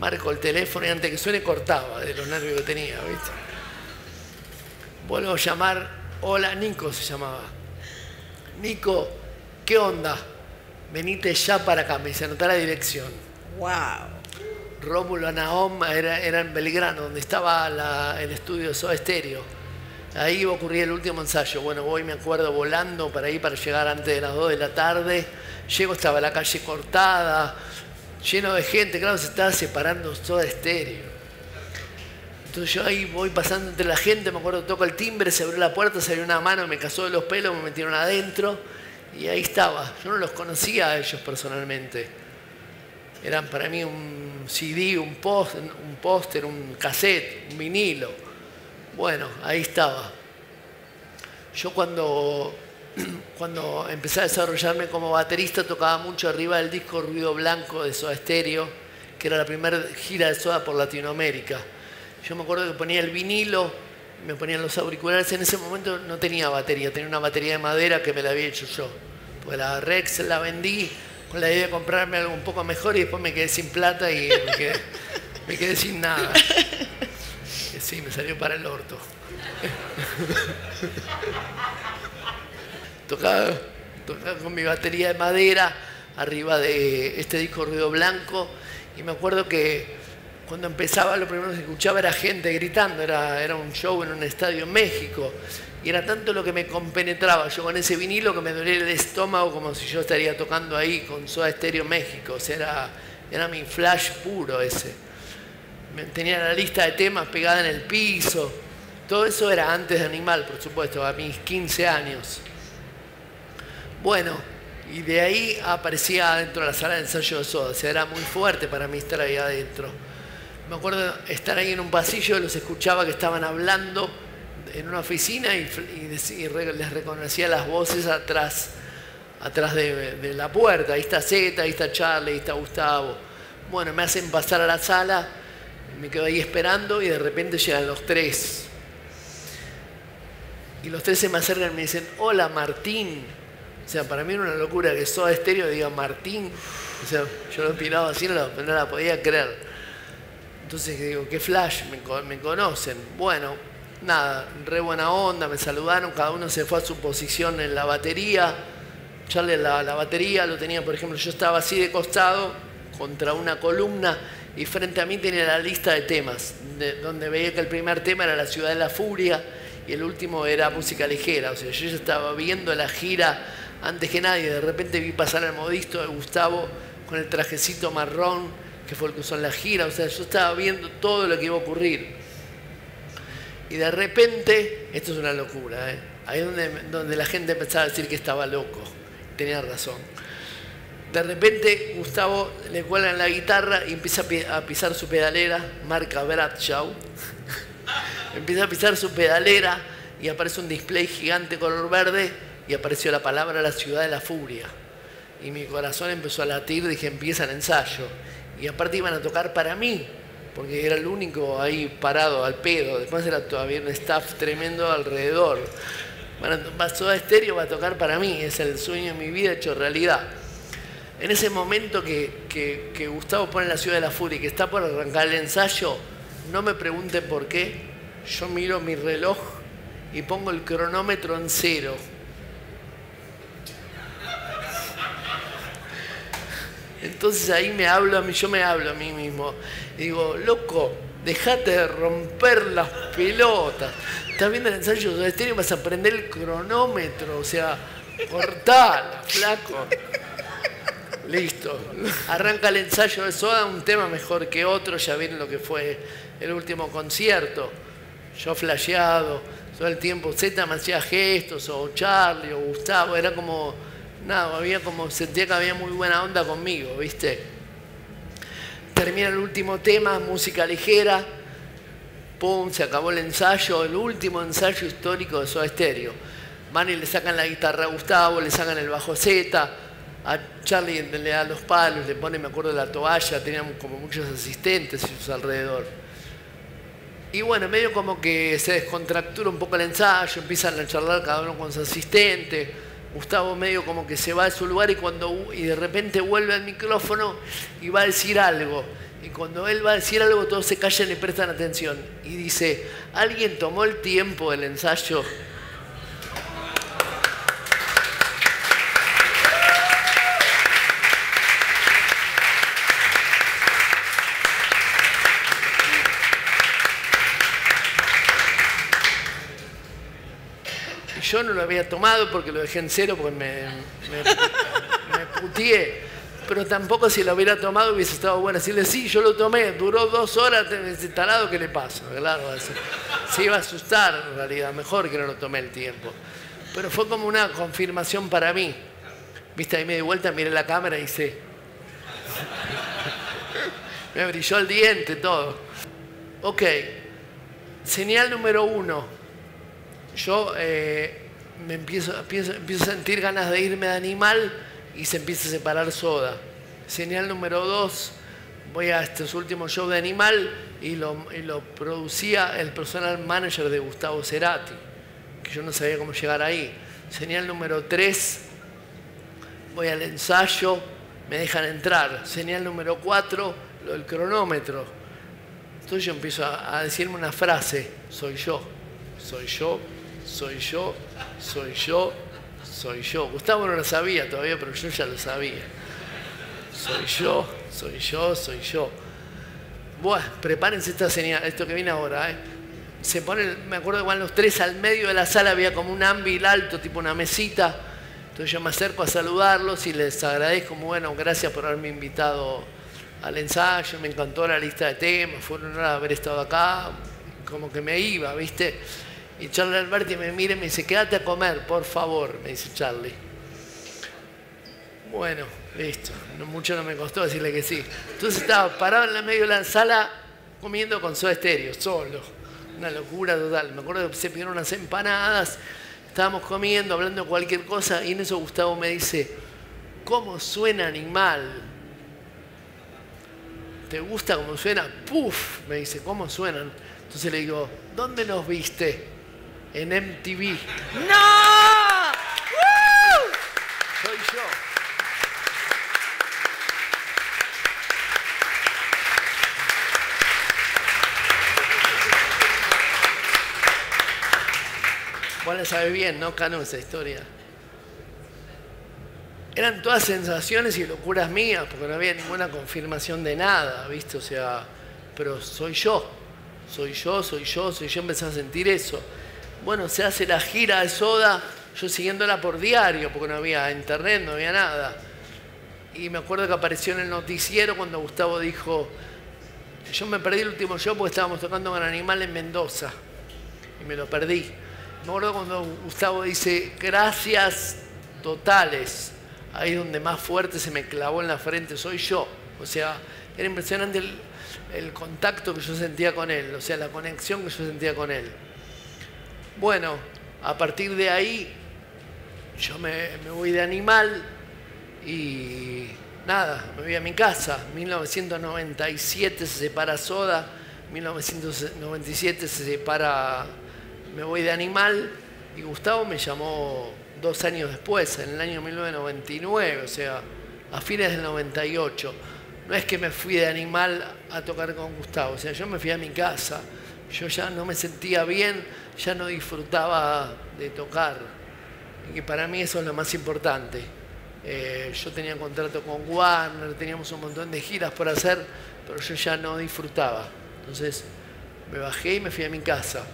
marco el teléfono y antes que suene cortaba de los nervios que tenía, ¿viste? Vuelvo a llamar, hola, Nico se llamaba. Nico, ¿qué onda? Venite ya para acá, me dice, anotá la dirección. Wow. Rómulo Anaón era, era en Belgrano, donde estaba la, el estudio Soda Stereo. Ahí iba a ocurrir el último ensayo. Bueno, voy, me acuerdo, volando para ahí para llegar antes de las dos de la tarde. Llego, estaba la calle cortada, lleno de gente. Claro, se estaba separando Soda Stereo. Entonces yo ahí voy pasando entre la gente, me acuerdo, toco el timbre, se abrió la puerta, se abrió una mano, me cazó de los pelos, me metieron adentro y ahí estaba. Yo no los conocía a ellos personalmente. Eran para mí un C D, un póster, un póster, un cassette, un vinilo. Bueno, ahí estaba. Yo cuando, cuando empecé a desarrollarme como baterista tocaba mucho arriba del disco Ruido Blanco de Soda Stereo, que era la primera gira de Soda por Latinoamérica. Yo me acuerdo que ponía el vinilo, me ponían los auriculares. En ese momento no tenía batería, tenía una batería de madera que me la había hecho yo. Pues la Rex la vendí con la idea de comprarme algo un poco mejor y después me quedé sin plata y me quedé, me quedé sin nada. Que sí, me salió para el orto. Tocaba, tocaba con mi batería de madera arriba de este disco Ruido Blanco y me acuerdo que cuando empezaba, lo primero que escuchaba era gente gritando, era, era un show en un estadio en México. Y era tanto lo que me compenetraba yo con ese vinilo que me dolía el estómago como si yo estaría tocando ahí con Soda Stereo México. O sea, era, era mi flash puro ese. Tenía la lista de temas pegada en el piso. Todo eso era antes de Animal, por supuesto, a mis quince años. Bueno, y de ahí aparecía adentro de la sala de ensayo de Soda. O sea, era muy fuerte para mí estar ahí adentro. Me acuerdo estar ahí en un pasillo, los escuchaba que estaban hablando en una oficina y, y, y les reconocía las voces atrás, atrás de, de la puerta. Ahí está Zeta, ahí está Charlie, ahí está Gustavo. Bueno, me hacen pasar a la sala, me quedo ahí esperando y de repente llegan los tres. Y los tres se me acercan y me dicen, hola Martín. O sea, para mí era una locura que Soda Stereo diga Martín. O sea, yo lo miraba así, no la, no la podía creer. Entonces digo, qué flash, me, me conocen. Bueno, nada, re buena onda, me saludaron, cada uno se fue a su posición en la batería. Charlie la, la batería lo tenía, por ejemplo, yo estaba así de costado, contra una columna, y frente a mí tenía la lista de temas, de, donde veía que el primer tema era La Ciudad de la Furia, y el último era Música Ligera. O sea, yo ya estaba viendo la gira antes que nadie. De repente vi pasar al modisto de Gustavo con el trajecito marrón, que fue el que usó en la gira. O sea, yo estaba viendo todo lo que iba a ocurrir. Y de repente, esto es una locura, ¿eh? Ahí es donde, donde la gente empezaba a decir que estaba loco. Tenía razón. De repente, Gustavo le cuelgan la guitarra y empieza a pisar su pedalera, marca Bradshaw. Empieza a pisar su pedalera y aparece un display gigante color verde y apareció la palabra La Ciudad de la Furia. Y mi corazón empezó a latir, dije, empieza el ensayo. Y aparte iban a tocar para mí, porque era el único ahí parado al pedo. Después era todavía un staff tremendo alrededor. Bueno, Soda Stereo va a tocar para mí, es el sueño de mi vida hecho realidad. En ese momento que, que, que Gustavo pone La Ciudad de la Furia y que está por arrancar el ensayo, no me pregunten por qué, yo miro mi reloj y pongo el cronómetro en cero. Entonces ahí me hablo a mí, yo me hablo a mí mismo. Y digo, loco, dejate de romper las pelotas. Estás viendo el ensayo de Soda Stereo y vas a prender el cronómetro. O sea, cortala, flaco. Listo. Arranca el ensayo de Soda, un tema mejor que otro. Ya vieron lo que fue el último concierto. Yo flasheado, todo el tiempo Zeta me hacía gestos, o Charlie, o Gustavo, era como... Nada, había como, sentía que había muy buena onda conmigo, ¿viste? Termina el último tema, Música Ligera, pum, se acabó el ensayo, el último ensayo histórico de Soda Stereo. Van y le sacan la guitarra a Gustavo, le sacan el bajo Zeta, a Charlie le dan los palos, le ponen, me acuerdo, la toalla, teníamos como muchos asistentes a sus alrededor. Y bueno, medio como que se descontractura un poco el ensayo, empiezan a charlar cada uno con su asistente. Gustavo medio como que se va a su lugar y, cuando, y de repente vuelve al micrófono y va a decir algo. Y cuando él va a decir algo, todos se callan y prestan atención. Y dice, ¿alguien tomó el tiempo del ensayo? Yo no lo había tomado porque lo dejé en cero, porque me, me, me putié. pero tampoco si la hubiera tomado hubiese estado buena. Decirle, sí, yo lo tomé, duró dos horas, ese tarado, ¿qué le pasa? Claro, se iba a asustar en realidad, mejor que no lo tomé el tiempo. Pero fue como una confirmación para mí. Viste, ahí me di vuelta, miré la cámara y hice... Me brilló el diente, todo. Ok, señal número uno. Yo eh, me empiezo, empiezo, empiezo a sentir ganas de irme de Animal y se empieza a separar Soda. Señal número dos, voy a estos últimos shows de Animal y lo, y lo producía el personal manager de Gustavo Cerati, que yo no sabía cómo llegar ahí. Señal número tres, voy al ensayo, me dejan entrar. Señal número cuatro, el cronómetro. Entonces yo empiezo a, a decirme una frase, soy yo, soy yo, soy yo, soy yo, soy yo. Gustavo no lo sabía todavía, pero yo ya lo sabía. Soy yo, soy yo, soy yo. Buah, prepárense esta señal, esto que viene ahora, ¿eh? Se pone, me acuerdo que van los tres al medio de la sala, había como un ámbil alto, tipo una mesita. Entonces yo me acerco a saludarlos y les agradezco, muy bueno, gracias por haberme invitado al ensayo, me encantó la lista de temas, fue un honor haber estado acá, como que me iba, ¿viste? Y Charlie Alberti me mira y me dice, quédate a comer, por favor, me dice Charlie. Bueno, listo, no, mucho no me costó decirle que sí. Entonces estaba parado en el medio de la sala comiendo con Soda Stereo, solo, una locura total. Me acuerdo que se pidieron unas empanadas, estábamos comiendo, hablando de cualquier cosa, y en eso Gustavo me dice, ¿cómo suena Animal? ¿Te gusta cómo suena? ¡Puf! Me dice, ¿cómo suenan? Entonces le digo, ¿dónde los viste? En M T V. ¡No! ¡Woo! Soy yo. Vos la sabés bien, ¿no, Cano, esa historia? Eran todas sensaciones y locuras mías, porque no había ninguna confirmación de nada, ¿viste? O sea, pero soy yo, soy yo, soy yo, soy yo, empecé a sentir eso. Bueno, se hace la gira de Soda, yo siguiéndola por diario, porque no había internet, no había nada. Y me acuerdo que apareció en el noticiero cuando Gustavo dijo, yo me perdí el último show porque estábamos tocando con Animal en Mendoza, y me lo perdí. Me acuerdo cuando Gustavo dice, gracias totales. Ahí es donde más fuerte se me clavó en la frente, soy yo. O sea, era impresionante el, el contacto que yo sentía con él, o sea, la conexión que yo sentía con él. Bueno, a partir de ahí, yo me, me voy de Animal y nada, me voy a mi casa. mil novecientos noventa y siete se separa Soda, mil novecientos noventa y siete se separa, me voy de Animal y Gustavo me llamó dos años después, en el año mil novecientos noventa y nueve, o sea, a fines del noventa y ocho. No es que me fui de Animal a tocar con Gustavo, o sea, yo me fui a mi casa. Yo ya no me sentía bien, ya no disfrutaba de tocar. Y para mí eso es lo más importante. Eh, yo tenía contrato con Warner, teníamos un montón de giras por hacer, pero yo ya no disfrutaba. Entonces me bajé y me fui a mi casa.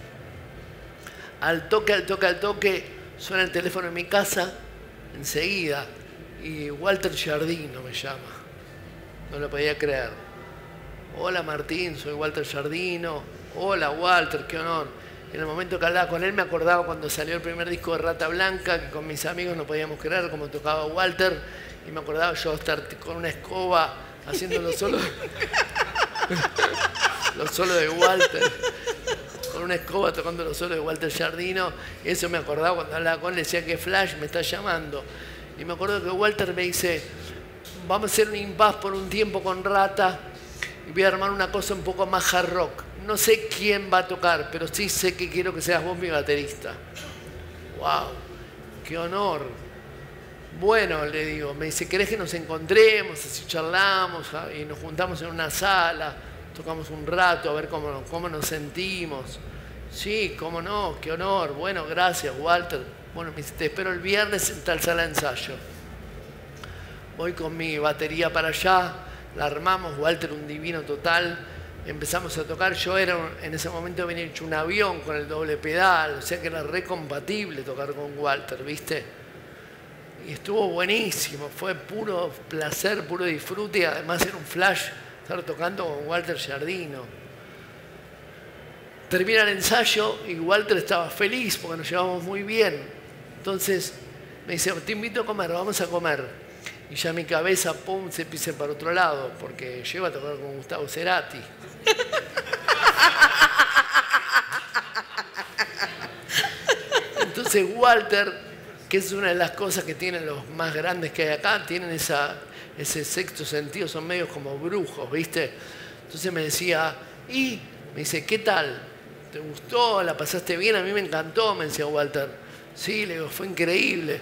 Al toque, al toque, al toque, suena el teléfono en mi casa enseguida y Walter Giardino me llama. No lo podía creer. Hola Martín, soy Walter Giardino. Hola Walter, qué honor. En el momento que hablaba con él me acordaba cuando salió el primer disco de Rata Blanca, que con mis amigos no podíamos creer cómo tocaba Walter, y me acordaba yo estar con una escoba haciendo los solos los solos de Walter. Con una escoba tocando los solos de Walter Giardino. Eso me acordaba cuando hablaba con él, decía que Flash me está llamando. Y me acuerdo que Walter me dice, vamos a hacer un impasse por un tiempo con Rata y voy a armar una cosa un poco más hard rock. No sé quién va a tocar, pero sí sé que quiero que seas vos mi baterista. ¡Wow! ¡Qué honor! Bueno, le digo, me dice, ¿querés que nos encontremos? Así charlamos y nos juntamos en una sala. Tocamos un rato a ver cómo, cómo nos sentimos. Sí, cómo no, qué honor. Bueno, gracias, Walter. Bueno, me dice, te espero el viernes en tal sala de ensayo. Voy con mi batería para allá, la armamos, Walter un divino total. Empezamos a tocar, yo era, en ese momento venía hecho un avión con el doble pedal, o sea que era re compatible tocar con Walter, ¿viste? y estuvo buenísimo, fue puro placer, puro disfrute, y además era un flash estar tocando con Walter Giardino. Termina el ensayo y Walter estaba feliz porque nos llevamos muy bien. Entonces me dice, te invito a comer, vamos a comer. Y ya mi cabeza, pum, se pise para otro lado, porque llego a tocar con Gustavo Cerati. Entonces Walter, que es una de las cosas que tienen los más grandes que hay acá, tienen esa, ese sexto sentido, son medios como brujos, ¿viste? Entonces me decía, y me dice, ¿qué tal? ¿Te gustó? ¿La pasaste bien? A mí me encantó, me decía Walter. Sí, le digo, fue increíble.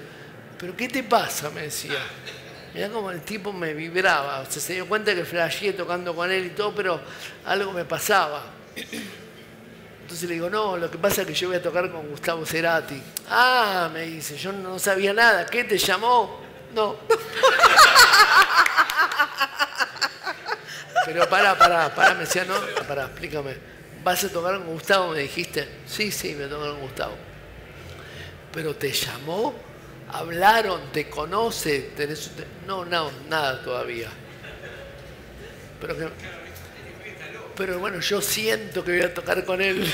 ¿Pero qué te pasa? Me decía. Mirá cómo el tipo me vibraba. O sea, se dio cuenta que flasheé tocando con él y todo, pero algo me pasaba. Entonces le digo, no, lo que pasa es que yo voy a tocar con Gustavo Cerati. Ah, me dice, yo no sabía nada. ¿Qué te llamó? No. Pero pará, pará, pará, me decía, no, pará, explícame. ¿Vas a tocar con Gustavo? Me dijiste. Sí, sí, me tocaron con Gustavo. ¿Pero te llamó? ¿Hablaron? ¿Te conoce? ¿Tenés...? No, no, nada todavía. Pero, que... Pero bueno, yo siento que voy a tocar con él.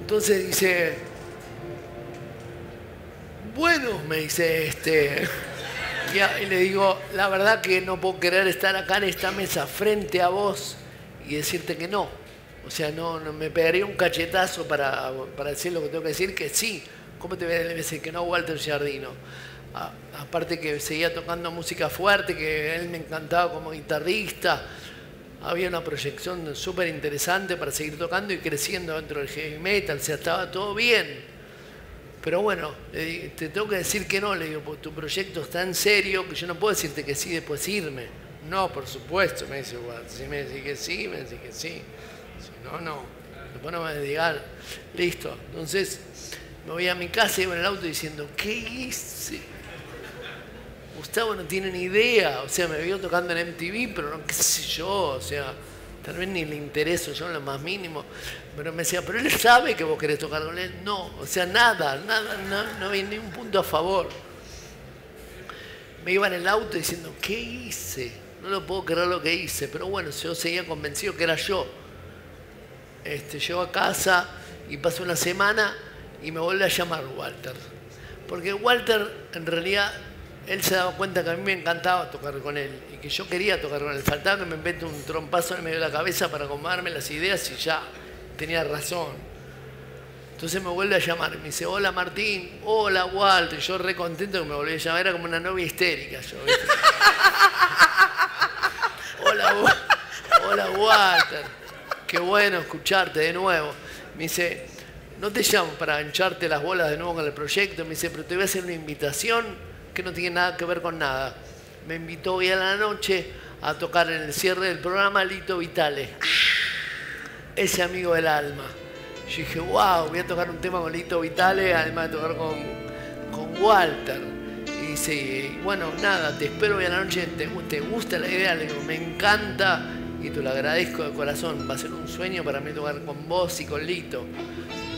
Entonces dice, bueno, me dice este... Y le digo, la verdad que no puedo querer estar acá en esta mesa frente a vos y decirte que no. O sea, no, no me pegaría un cachetazo para, para decir lo que tengo que decir, que sí. ¿Cómo te voy a decir que no, Walter Giardino? A, aparte que seguía tocando música fuerte, que él me encantaba como guitarrista. Había una proyección súper interesante para seguir tocando y creciendo dentro del heavy metal. O sea, estaba todo bien. Pero bueno, te tengo que decir que no, le digo, porque tu proyecto está en serio, que yo no puedo decirte que sí y después irme. No, por supuesto, me dice Walter. Si me decís que sí, me decís que sí. Si no, no. Después no me digas, listo. Entonces me voy a mi casa y iba en el auto diciendo, ¿qué hice? Gustavo no tiene ni idea. O sea, me vio tocando en M T V, pero no, qué sé yo, o sea... Tal vez ni le intereso yo en lo más mínimo. Pero me decía, pero él sabe que vos querés tocar con él. No, o sea, nada, nada, no, no había ni un punto a favor. Me iba en el auto diciendo, ¿qué hice? No lo puedo creer lo que hice. Pero bueno, yo seguía convencido que era yo. Este, llego a casa y paso una semana y me vuelve a llamar Walter. Porque Walter, en realidad... Él se daba cuenta que a mí me encantaba tocar con él y que yo quería tocar con él. Faltaba que me invente un trompazo en el medio de la cabeza para acomodarme las ideas y ya tenía razón. Entonces me vuelve a llamar. Me dice, hola Martín, hola Walter. Yo re contento que me volvió a llamar. Era como una novia histérica. Yo, ¿viste? hola, hola Walter. Qué bueno escucharte de nuevo. Me dice, no te llamo para hincharte las bolas de nuevo con el proyecto. Me dice, pero te voy a hacer una invitación que no tiene nada que ver con nada. Me invitó hoy a la noche a tocar en el cierre del programa Lito Vitale. Ese amigo del alma. Yo dije, wow, voy a tocar un tema con Lito Vitale, además de tocar con, con Walter. Y dice, y bueno, nada, te espero hoy a la noche, ¿te, te gusta la idea? Le digo, me encanta y te lo agradezco de corazón. Va a ser un sueño para mí tocar con vos y con Lito.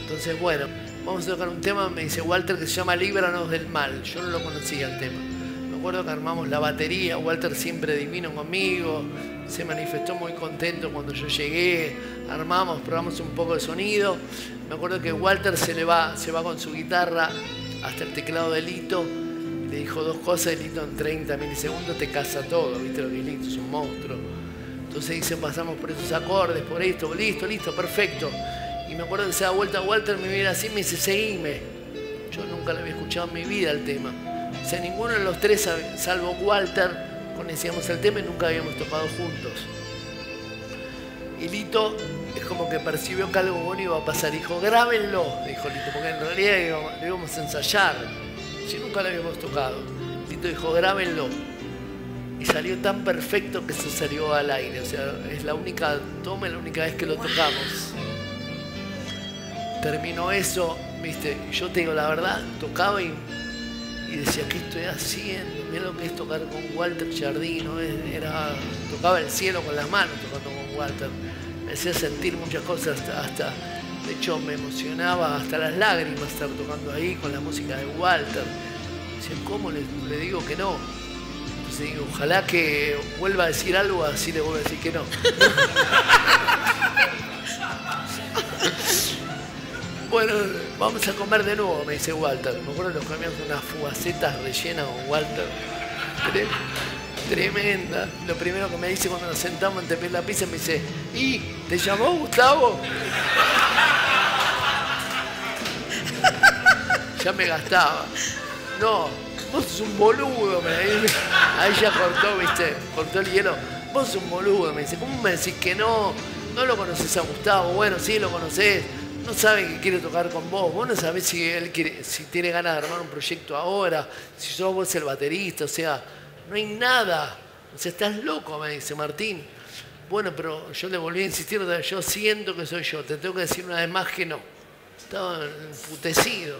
Entonces, bueno, vamos a tocar un tema, me dice Walter, que se llama Líbranos del Mal. Yo no lo conocía el tema. Me acuerdo que armamos la batería, Walter siempre divino conmigo, se manifestó muy contento cuando yo llegué, armamos, probamos un poco de sonido. Me acuerdo que Walter se le va, se va con su guitarra hasta el teclado de Lito, le dijo dos cosas, Lito en treinta milisegundos te casa todo, viste lo que es Lito, es un monstruo. Entonces dice, pasamos por esos acordes, por esto, listo, listo, perfecto. Y me acuerdo que se da vuelta a Walter, me viene así y me dice, seguime. Yo nunca le había escuchado en mi vida el tema. O sea, ninguno de los tres, salvo Walter, conocíamos el tema y nunca habíamos tocado juntos. Y Lito es como que percibió que algo bueno iba a pasar. Dijo, grábenlo, dijo Lito, porque en realidad lo íbamos a ensayar. Si nunca lo habíamos tocado. Lito dijo, grábenlo. Y salió tan perfecto que se salió al aire. O sea, es la única toma, la única vez que lo tocamos. Terminó eso, viste, yo te digo la verdad, tocaba y, y decía, ¿qué estoy haciendo? Mirá lo que es tocar con Walter Giardino, era, tocaba el cielo con las manos tocando con Walter. Me hacía sentir muchas cosas, hasta, hasta De hecho, me emocionaba hasta las lágrimas estar tocando ahí con la música de Walter. Decía, ¿cómo le, le digo que no? Entonces digo, ojalá que vuelva a decir algo, así le vuelvo a decir que no. Bueno, vamos a comer de nuevo, me dice Walter. Me acuerdo que nos comíamos unas fugacetas rellenas con Walter. Tremenda. Lo primero que me dice cuando nos sentamos en Temple la pizza, me dice, ¿y te llamó Gustavo? Ya me gastaba. No, vos sos un boludo, me dice. Ahí ya cortó, viste, cortó el hielo. Vos sos un boludo, me dice. ¿Cómo me decís que no? No lo conocés a Gustavo. Bueno, sí, lo conocés. No sabe que quiere tocar con vos. Vos no sabés si él quiere, si tiene ganas de armar un proyecto ahora, si sos vos el baterista, o sea, no hay nada. O sea, estás loco, me dice Martín. Bueno, pero yo le volví a insistir, yo siento que soy yo, te tengo que decir una vez más que no. Estaba emputecido,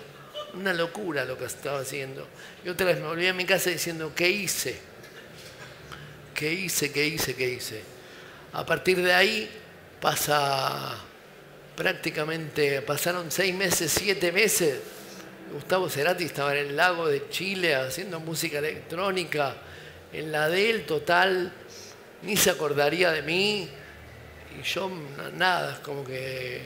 una locura lo que estaba haciendo. Y otra vez me volví a mi casa diciendo, ¿qué hice? ¿Qué hice, qué hice, qué hice? A partir de ahí pasa... Prácticamente pasaron seis meses, siete meses. Gustavo Cerati estaba en el lago de Chile haciendo música electrónica. En la de él, total, ni se acordaría de mí. Y yo, nada, como que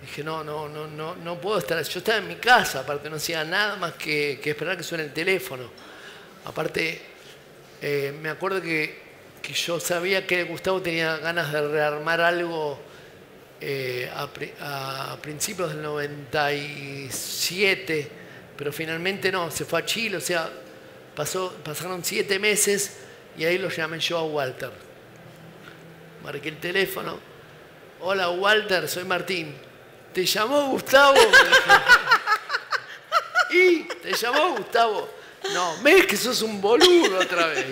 dije, no, no, no, no, no puedo estar. Yo estaba en mi casa, aparte no hacía nada más que, que esperar que suene el teléfono. Aparte, eh, me acuerdo que, que yo sabía que Gustavo tenía ganas de rearmar algo. Eh, a, a principios del noventa y siete, pero finalmente no, se fue a Chile, o sea, pasó, pasaron siete meses y ahí lo llamé yo a Walter. Marqué el teléfono. Hola Walter, soy Martín. ¿Te llamó Gustavo? ¿Y? ¿Te llamó Gustavo? No, me ves que sos un boludo otra vez.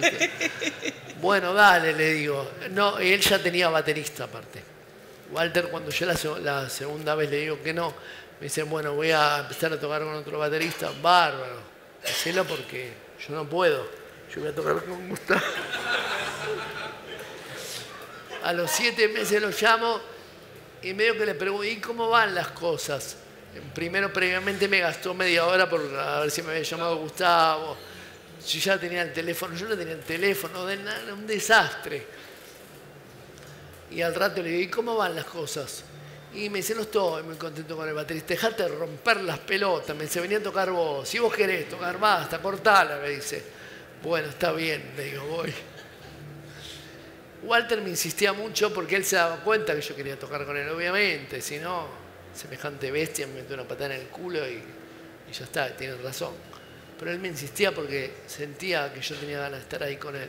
Bueno, dale, le digo. No, él ya tenía baterista aparte. Walter, cuando yo la, la segunda vez le digo que no, me dice, bueno, voy a empezar a tocar con otro baterista. Bárbaro, hacelo porque yo no puedo. Yo voy a tocar con Gustavo. A los siete meses lo llamo y medio que le pregunto, ¿y cómo van las cosas? Primero, previamente me gastó media hora por a ver si me había llamado Gustavo, si ya tenía el teléfono. Yo no tenía el teléfono, era un desastre. Y al rato le digo, ¿y cómo van las cosas? Y me dice, no estoy muy contento con el baterista, dejate de romper las pelotas, me dice, venía a tocar vos, si vos querés tocar basta, cortala, me dice. Bueno, está bien, le digo, voy. Walter me insistía mucho porque él se daba cuenta que yo quería tocar con él, obviamente, si no, semejante bestia me metió una patada en el culo y, y ya está, tienen razón. Pero él me insistía porque sentía que yo tenía ganas de estar ahí con él.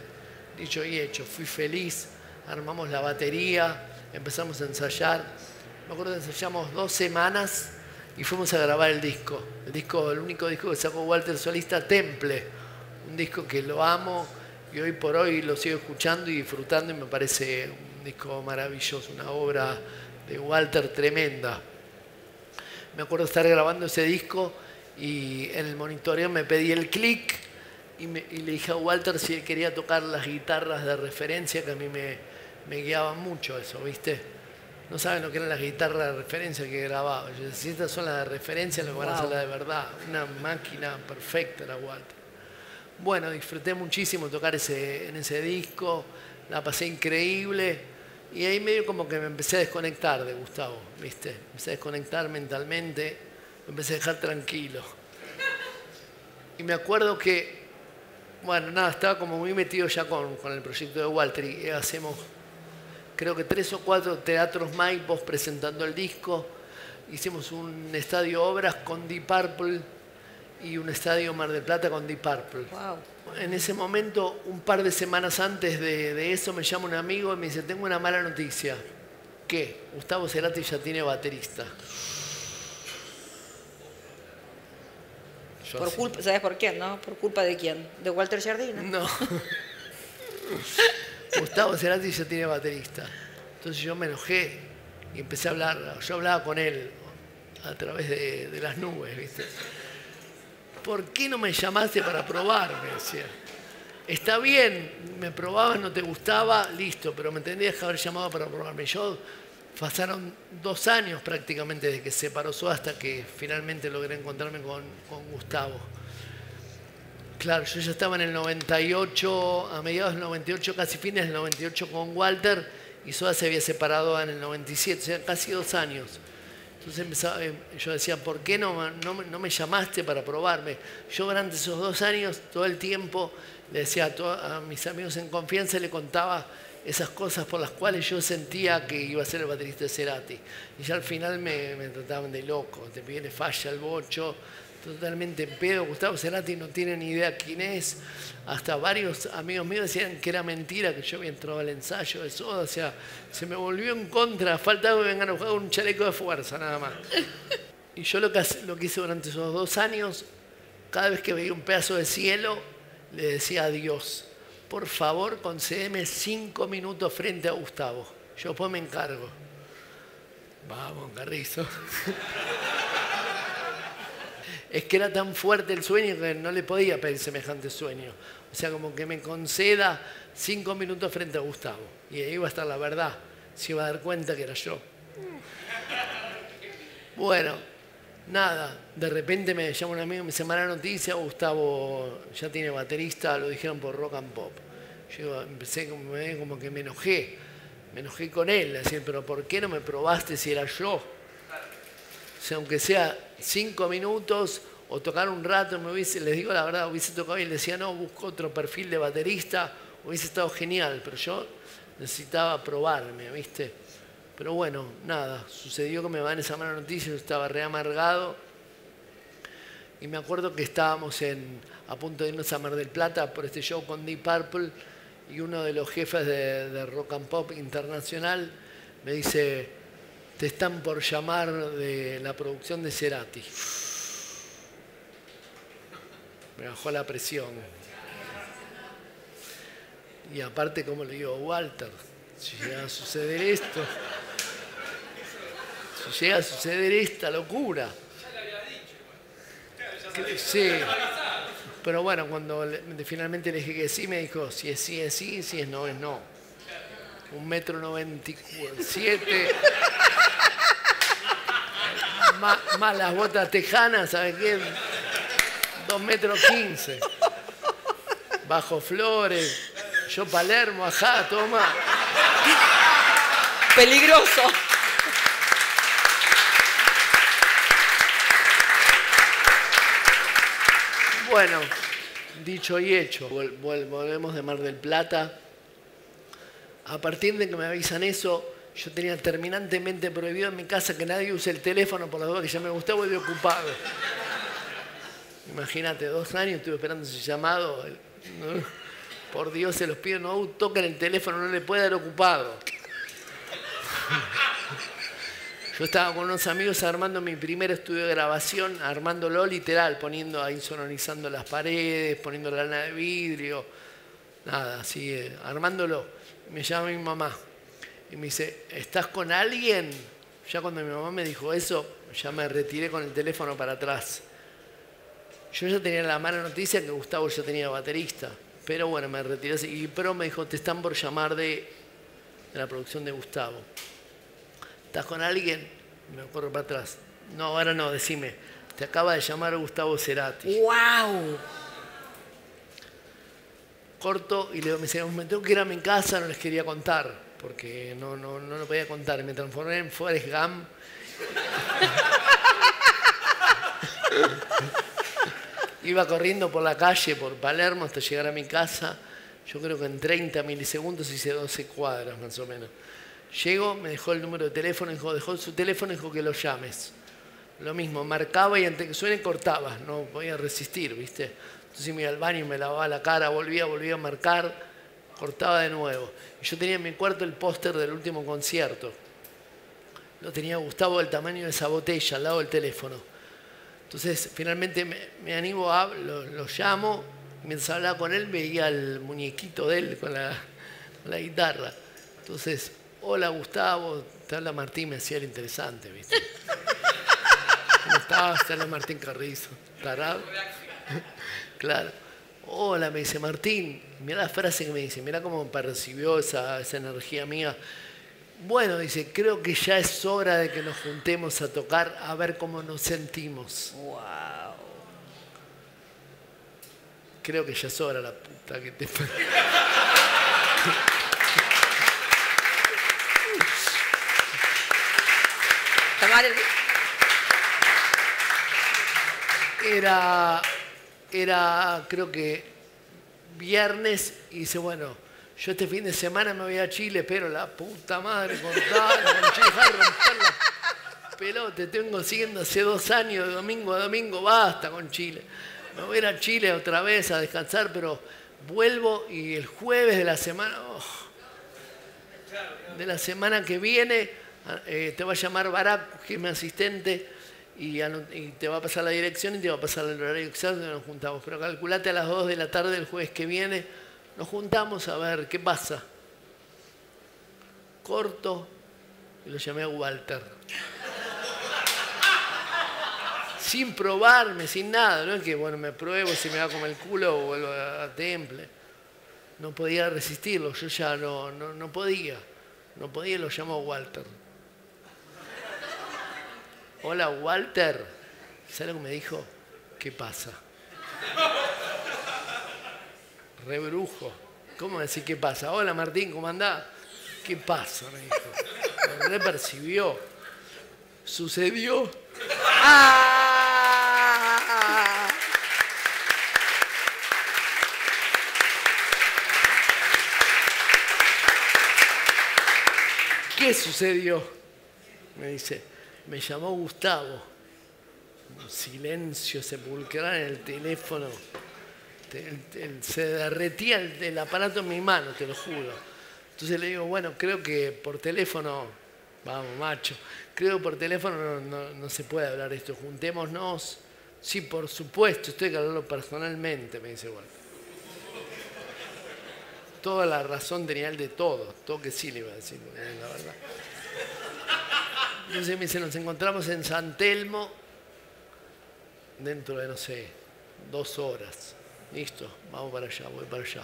Dicho y hecho, fui feliz. Armamos la batería, empezamos a ensayar. Me acuerdo que ensayamos dos semanas y fuimos a grabar el disco. El disco, el único disco que sacó Walter solista, Temple. Un disco que lo amo y hoy por hoy lo sigo escuchando y disfrutando y me parece un disco maravilloso, una obra de Walter tremenda. Me acuerdo estar grabando ese disco y en el monitoreo me pedí el clic y, me, y le dije a Walter si él quería tocar las guitarras de referencia que a mí me... Me guiaba mucho eso, ¿viste? No saben lo que eran las guitarras de referencia que grababa. Yo decía, si estas son las de referencia, las van a hacer las de verdad. Una máquina perfecta la Walter. Bueno, disfruté muchísimo tocar ese, en ese disco. La pasé increíble. Y ahí medio como que me empecé a desconectar de Gustavo, ¿viste? Empecé a desconectar mentalmente. Me empecé a dejar tranquilo. Y me acuerdo que... Bueno, nada, estaba como muy metido ya con, con el proyecto de Walter. Y hacemos... creo que tres o cuatro teatros maipos presentando el disco. Hicimos un estadio Obras con Deep Purple y un estadio Mar del Plata con Deep Purple. Wow. En ese momento, un par de semanas antes de, de eso, me llama un amigo y me dice, tengo una mala noticia. ¿Qué? Gustavo Cerati ya tiene baterista. Yo por culpa, ¿sabes por quién, no? ¿Por culpa de quién? ¿De Walter Giardino? No. Gustavo Cerati ya tiene baterista. Entonces yo me enojé y empecé a hablar. Yo hablaba con él a través de, de las nubes, ¿viste? ¿Por qué no me llamaste para probarme? O sea, está bien, me probabas, no te gustaba, listo, pero me tendrías que haber llamado para probarme. Yo Pasaron dos años prácticamente desde que se paró Soda hasta que finalmente logré encontrarme con, con Gustavo. Claro, yo ya estaba en el noventa y ocho, a mediados del noventa y ocho, casi fines del noventa y ocho con Walter, y Soda se había separado en el noventa y siete, o sea, casi dos años. Entonces empezaba, yo decía, ¿por qué no, no, no me llamaste para probarme? Yo durante esos dos años, todo el tiempo, le decía a, to a mis amigos en confianza, le contaba esas cosas por las cuales yo sentía que iba a ser el baterista de Cerati. Y ya al final me, me trataban de loco, te viene falla el bocho, totalmente en pedo. Gustavo Cerati no tiene ni idea quién es. Hasta varios amigos míos decían que era mentira, que yo había entrado al ensayo de Soda. O sea, se me volvió en contra. Faltaba que me vengan a jugar un chaleco de fuerza, nada más. Y yo lo que, lo que hice durante esos dos años, cada vez que veía un pedazo de cielo, le decía a Dios, por favor, concédeme cinco minutos frente a Gustavo. Yo pues me encargo. Vamos, Carrizo. Es que era tan fuerte el sueño que no le podía pedir semejante sueño. O sea, como que me conceda cinco minutos frente a Gustavo. Y ahí iba a estar la verdad. Se iba a dar cuenta que era yo. Bueno, nada. De repente me llama un amigo y me dice, mala noticia, Gustavo ya tiene baterista, lo dijeron por Rock and Pop. Yo empecé como, como que me enojé. Me enojé con él. Decía, pero ¿por qué no me probaste si era yo? O sea, aunque sea cinco minutos o tocar un rato, me hubiese, les digo la verdad, hubiese tocado y le decía, no, busco otro perfil de baterista, hubiese estado genial, pero yo necesitaba probarme, ¿viste? Pero bueno, nada, sucedió que me van esa mala noticia, yo estaba re amargado y me acuerdo que estábamos en, a punto de irnos a Mar del Plata por este show con Deep Purple y uno de los jefes de, de Rock and Pop Internacional me dice, te están por llamar de la producción de Cerati. Me bajó la presión. Y aparte, como le digo, Walter, si llega a suceder esto, si llega a suceder esta locura. Ya le había dicho, bueno. Sí. Pero bueno, cuando finalmente le dije que sí, me dijo, si es sí, es sí, si es no, es no. Un metro noventa y siete. Más las botas tejanas, ¿sabes qué? Dos metros quince. Bajo Flores, yo Palermo, ajá, toma. Peligroso. Bueno, dicho y hecho, vol vol volvemos de Mar del Plata. A partir de que me avisan eso, yo tenía terminantemente prohibido en mi casa que nadie use el teléfono por las dudas que ya me gustaba y me ocupaba. Imagínate, dos años estuve esperando ese llamado. ¿No? Por Dios, se los pido, no toquen el teléfono, no le puede dar ocupado. Yo estaba con unos amigos armando mi primer estudio de grabación, armándolo literal, poniendo ahí, sonorizando las paredes, poniendo la lana de vidrio, nada, así, eh, armándolo. Me llama mi mamá. Y me dice, ¿estás con alguien? Ya cuando mi mamá me dijo eso, ya me retiré con el teléfono para atrás. Yo ya tenía la mala noticia que Gustavo ya tenía baterista. Pero bueno, me retiré así. Y Pro me dijo, te están por llamar de, de la producción de Gustavo. ¿Estás con alguien? Me corro para atrás. No, ahora no, decime. Te acaba de llamar Gustavo Cerati. ¡Wow! Corto y le digo, me tengo que ir a mi casa, no les quería contar. Porque no, no, no lo podía contar. Me transformé en Forrest Gump. Iba corriendo por la calle, por Palermo, hasta llegar a mi casa. Yo creo que en treinta milisegundos hice doce cuadras, más o menos. Llegó, me dejó el número de teléfono, dijo, dejó su teléfono, dijo que lo llames. Lo mismo, marcaba y antes que suene cortaba. No podía resistir, ¿viste? Entonces me iba al baño, me lavaba la cara, volvía, volvía a marcar. Cortaba de nuevo. Yo tenía en mi cuarto el póster del último concierto. Lo tenía Gustavo del tamaño de esa botella, al lado del teléfono. Entonces, finalmente me, me animo, a, lo, lo llamo, mientras hablaba con él, veía el muñequito de él con la, con la guitarra. Entonces, hola Gustavo, te habla Martín, me hacía el interesante, ¿viste? ¿Cómo estás? Te habla Martín Carrizo, tarado. Claro. Hola, me dice Martín, mirá la frase que me dice, mirá cómo percibió esa, esa energía mía. Bueno, dice, creo que ya es hora de que nos juntemos a tocar, a ver cómo nos sentimos. Wow. Creo que ya es hora, la puta que te... Era, era, creo que viernes, y dice, bueno, yo este fin de semana me voy a Chile, pero la puta madre, contar, conchar, romper la pelota, te tengo siguiendo hace dos años, de domingo a domingo, basta con Chile. Me voy a ir a Chile otra vez a descansar, pero vuelvo y el jueves de la semana, oh, de la semana que viene, eh, te va a llamar Barak, que es mi asistente, y te va a pasar la dirección y te va a pasar el horario exacto donde nos juntamos. Pero calculate a las dos de la tarde del jueves que viene, nos juntamos a ver qué pasa. Corto, y lo llamé a Walter. Sin probarme, sin nada, no es que bueno, me pruebo, si me va como el culo o vuelvo a Temple. No podía resistirlo, yo ya no, no, no podía. No podía, lo llamó Walter. Hola, Walter. ¿Sabes lo que me dijo? ¿Qué pasa? Re brujo. ¿Cómo decir qué pasa? Hola, Martín, ¿cómo andás? ¿Qué pasa? Me dijo. Me re percibió. Sucedió. ¡Ah! ¿Qué sucedió? Me dice. Me llamó Gustavo, un silencio sepulcral en el teléfono, se derretía el, el aparato en mi mano, te lo juro. Entonces le digo, bueno, creo que por teléfono, vamos macho, creo que por teléfono no, no, no se puede hablar esto, juntémonos. Sí, por supuesto, estoy que hablarlo personalmente, me dice Walter. Toda la razón tenía él de todo, todo que sí le iba a decir, la verdad. Entonces me dice, nos encontramos en San Telmo dentro de, no sé, dos horas. Listo, vamos para allá, voy para allá.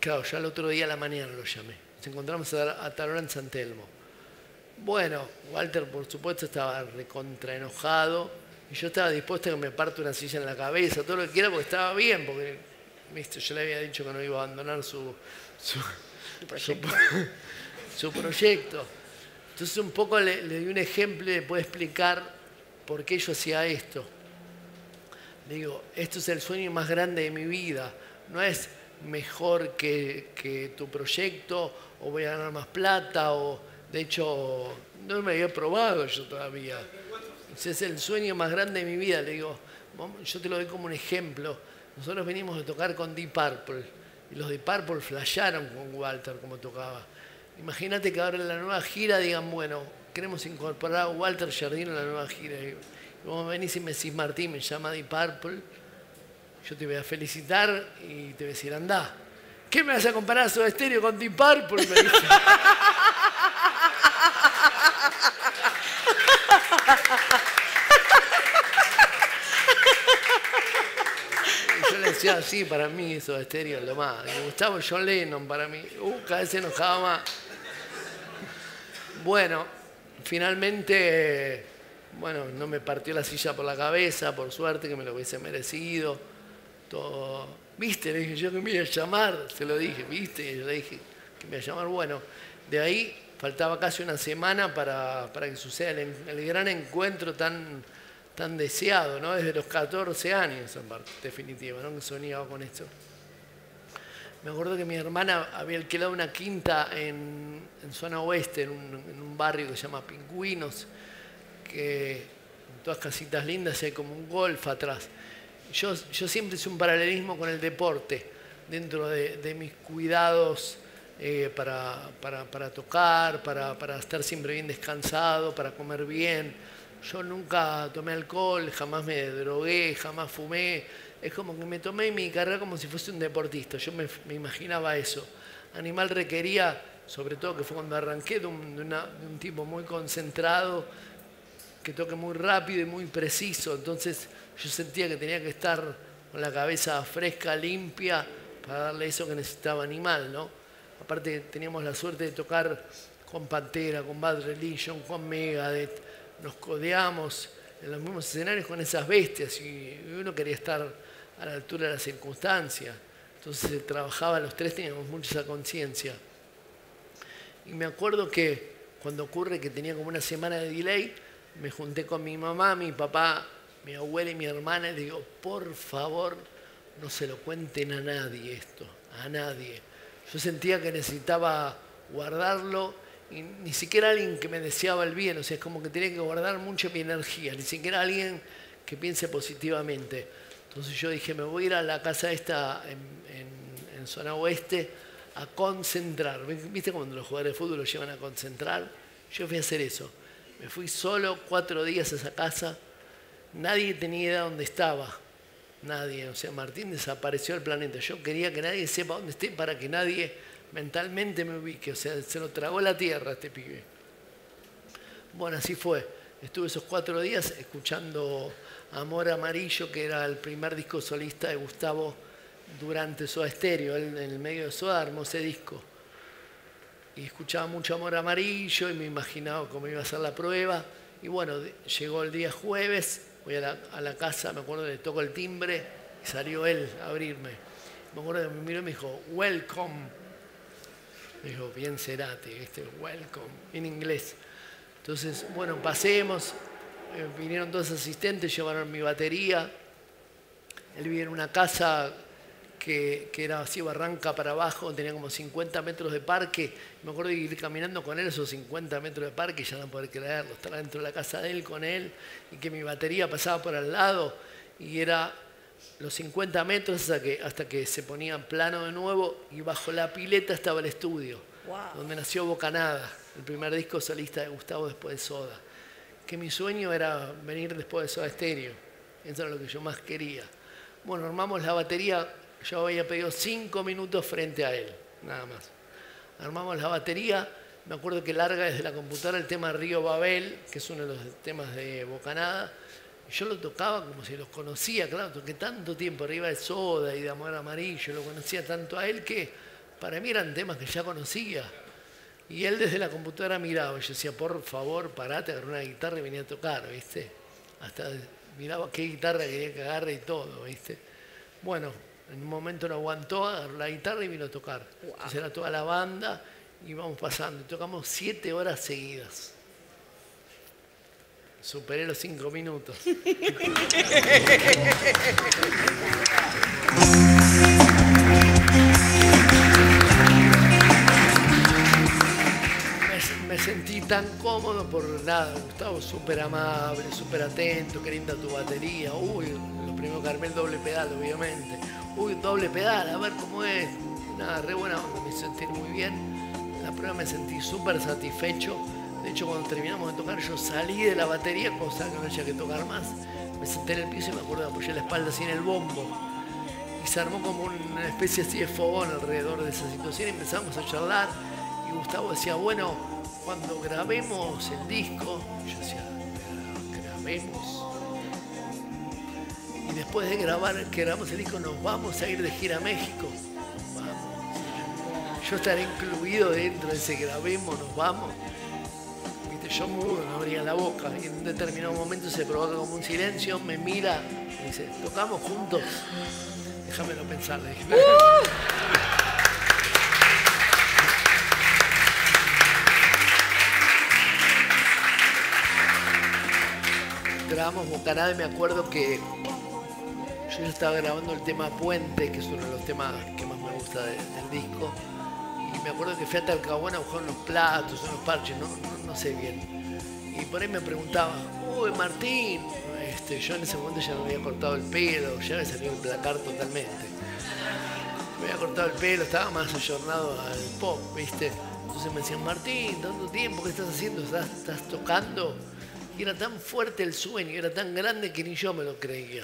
Claro, ya el otro día a la mañana lo llamé. Nos encontramos a, a tal hora en San Telmo. Bueno, Walter, por supuesto, estaba recontraenojado y yo estaba dispuesto a que me parte una silla en la cabeza, todo lo que quiera, porque estaba bien, porque ¿viste? Yo le había dicho que no iba a abandonar su, su, su proyecto. Su, su proyecto. Entonces un poco le, le di un ejemplo y le puedo explicar por qué yo hacía esto. Le digo, esto es el sueño más grande de mi vida. No es mejor que, que tu proyecto o voy a ganar más plata o... De hecho, no me había probado yo todavía. Entonces es el sueño más grande de mi vida. Le digo, yo te lo doy como un ejemplo. Nosotros venimos a tocar con Deep Purple. Y los de Deep Purple flasharon con Walter como tocaba. Imagínate que ahora en la nueva gira digan, bueno, queremos incorporar a Walter Giardino en la nueva gira. Y vos venís y me decís, Martín, me llama Deep Purple, yo te voy a felicitar y te voy a decir, andá. ¿Qué me vas a comparar a Soda Stereo con Deep Purple? Me dice. Ah, sí, para mí Soda Stereo es lo más. Gustavo John Lennon para mí. Uh, cada vez se enojaba más. Bueno, finalmente, bueno, no me partió la silla por la cabeza, por suerte que me lo hubiese merecido. Todo. ¿Viste? Le dije yo que me iba a llamar, se lo dije, ¿viste? Yo le dije que me iba a llamar. Bueno, de ahí faltaba casi una semana para, para que suceda el, el gran encuentro tan... tan deseado, ¿no? Desde los catorce años, en parte, definitiva, ¿no? Que soñaba con esto. Me acuerdo que mi hermana había alquilado una quinta en, en zona oeste, en un, en un barrio que se llama Pingüinos, que en todas casitas lindas hay como un golf atrás. Yo, yo siempre hice un paralelismo con el deporte, dentro de, de mis cuidados eh, para, para, para tocar, para, para estar siempre bien descansado, para comer bien. Yo nunca tomé alcohol, jamás me drogué, jamás fumé. Es como que me tomé mi carrera como si fuese un deportista. Yo me, me imaginaba eso. Animal requería, sobre todo que fue cuando arranqué, de un, de una, de un tipo muy concentrado, que toque muy rápido y muy preciso. Entonces yo sentía que tenía que estar con la cabeza fresca, limpia, para darle eso que necesitaba Animal, ¿no? Aparte teníamos la suerte de tocar con Pantera, con Bad Religion, con Megadeth. Nos codeamos en los mismos escenarios con esas bestias y uno quería estar a la altura de las circunstancias. Entonces se trabajaba los tres, teníamos mucha esa conciencia. Y me acuerdo que cuando ocurre que tenía como una semana de delay, me junté con mi mamá, mi papá, mi abuela y mi hermana y le digo, por favor, no se lo cuenten a nadie esto, a nadie. Yo sentía que necesitaba guardarlo y ni siquiera alguien que me deseaba el bien, o sea, es como que tenía que guardar mucho mi energía, ni siquiera alguien que piense positivamente. Entonces yo dije, me voy a ir a la casa esta en, en, en zona oeste a concentrar. ¿Viste cuando los jugadores de fútbol los llevan a concentrar? Yo fui a hacer eso. Me fui solo cuatro días a esa casa. Nadie tenía idea dónde estaba. Nadie. O sea, Martín desapareció del planeta. Yo quería que nadie sepa dónde esté para que nadie mentalmente me ubique. O sea, se lo tragó la tierra este pibe. Bueno, así fue. Estuve esos cuatro días escuchando Amor Amarillo, que era el primer disco solista de Gustavo durante Soda Stereo. Él en el medio de Soda armó ese disco. Y escuchaba mucho Amor Amarillo y me imaginaba cómo iba a ser la prueba. Y bueno, llegó el día jueves, voy a la, a la casa, me acuerdo, le tocó el timbre y salió él a abrirme. Me acuerdo que me miró y me dijo, welcome. Me dijo, bien Cerati, este welcome, en inglés. Entonces, bueno, pasemos, eh, vinieron dos asistentes, llevaron mi batería. Él vivía en una casa que, que era así, barranca para abajo, tenía como cincuenta metros de parque. Me acuerdo de ir caminando con él esos cincuenta metros de parque, ya no poder creerlo, estar dentro de la casa de él con él, y que mi batería pasaba por al lado, y era los cincuenta metros hasta que, hasta que se ponía en plano de nuevo, y bajo la pileta estaba el estudio, wow, donde nació Bocanada, el primer disco solista de Gustavo después de Soda. Que mi sueño era venir después de Soda Stereo, eso era lo que yo más quería. Bueno, armamos la batería. Yo había pedido cinco minutos frente a él, nada más. Armamos la batería, me acuerdo que larga desde la computadora el tema Río Babel, que es uno de los temas de Bocanada. Yo lo tocaba como si los conocía, claro, toqué tanto tiempo arriba de Soda y de Amor Amarillo, lo conocía tanto a él que para mí eran temas que ya conocía. Y él desde la computadora miraba, y yo decía, por favor, parate, agarré una guitarra y venía a tocar, ¿viste? Hasta miraba qué guitarra quería que agarre y todo, ¿viste? Bueno, en un momento no aguantó, agarró la guitarra y vino a tocar. Wow. Entonces era toda la banda, íbamos pasando. Y tocamos siete horas seguidas. Superé los cinco minutos. me, me sentí tan cómodo por nada. Gustavo, súper amable, súper atento, qué linda tu batería. Uy, lo primero que armé el doble pedal, obviamente. Uy, doble pedal, a ver cómo es. Nada, re buena onda, me sentí muy bien. En la prueba me sentí súper satisfecho. De hecho, cuando terminamos de tocar, yo salí de la batería, cosa que no haya que tocar más. Me senté en el piso y me acuerdo, apoyé la espalda así en el bombo. Y se armó como una especie así de fogón alrededor de esa situación. Y empezamos a charlar. Y Gustavo decía, bueno, cuando grabemos el disco, yo decía, grabemos. Y después de grabar, que grabamos el disco, nos vamos a ir de gira a México. Nos vamos. Yo estaré incluido dentro de ese grabemos, nos vamos. Viste, yo mudo, no abría la boca. Y en un determinado momento se provoca como un silencio, me mira y dice, ¿tocamos juntos? Déjamelo pensar, le dije. ¡Uh! Grabamos Bocanada y me acuerdo que yo ya estaba grabando el tema Puente, que es uno de los temas que más me gusta de, del disco. Y me acuerdo que fui a Talcahuano a buscar unos platos, unos parches, no, no, no sé bien. Y por ahí me preguntaba, uy, Martín, este, yo en ese momento ya me había cortado el pelo, ya me salió el placar totalmente. Me había cortado el pelo, estaba más ayornado al pop, ¿viste? Entonces me decían, Martín, tanto tiempo, ¿qué estás haciendo? ¿Estás, estás tocando? Y era tan fuerte el sueño, era tan grande que ni yo me lo creía.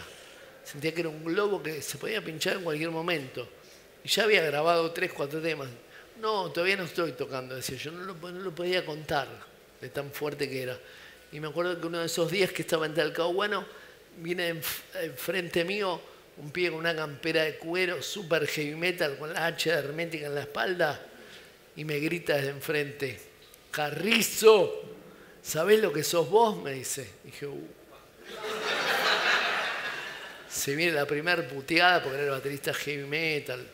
Sentía que era un globo que se podía pinchar en cualquier momento. Y ya había grabado tres, cuatro temas. No, todavía no estoy tocando, decía yo. No lo, no lo podía contar de tan fuerte que era. Y me acuerdo que uno de esos días que estaba en Talcahuano, viene enf enfrente mío un pibe con una campera de cuero, súper heavy metal, con la hacha hermética en la espalda. y me grita desde enfrente, Carrizo, ¿sabés lo que sos vos? Me dice. Y dije, uh. Se viene la primera puteada porque era el baterista heavy metal.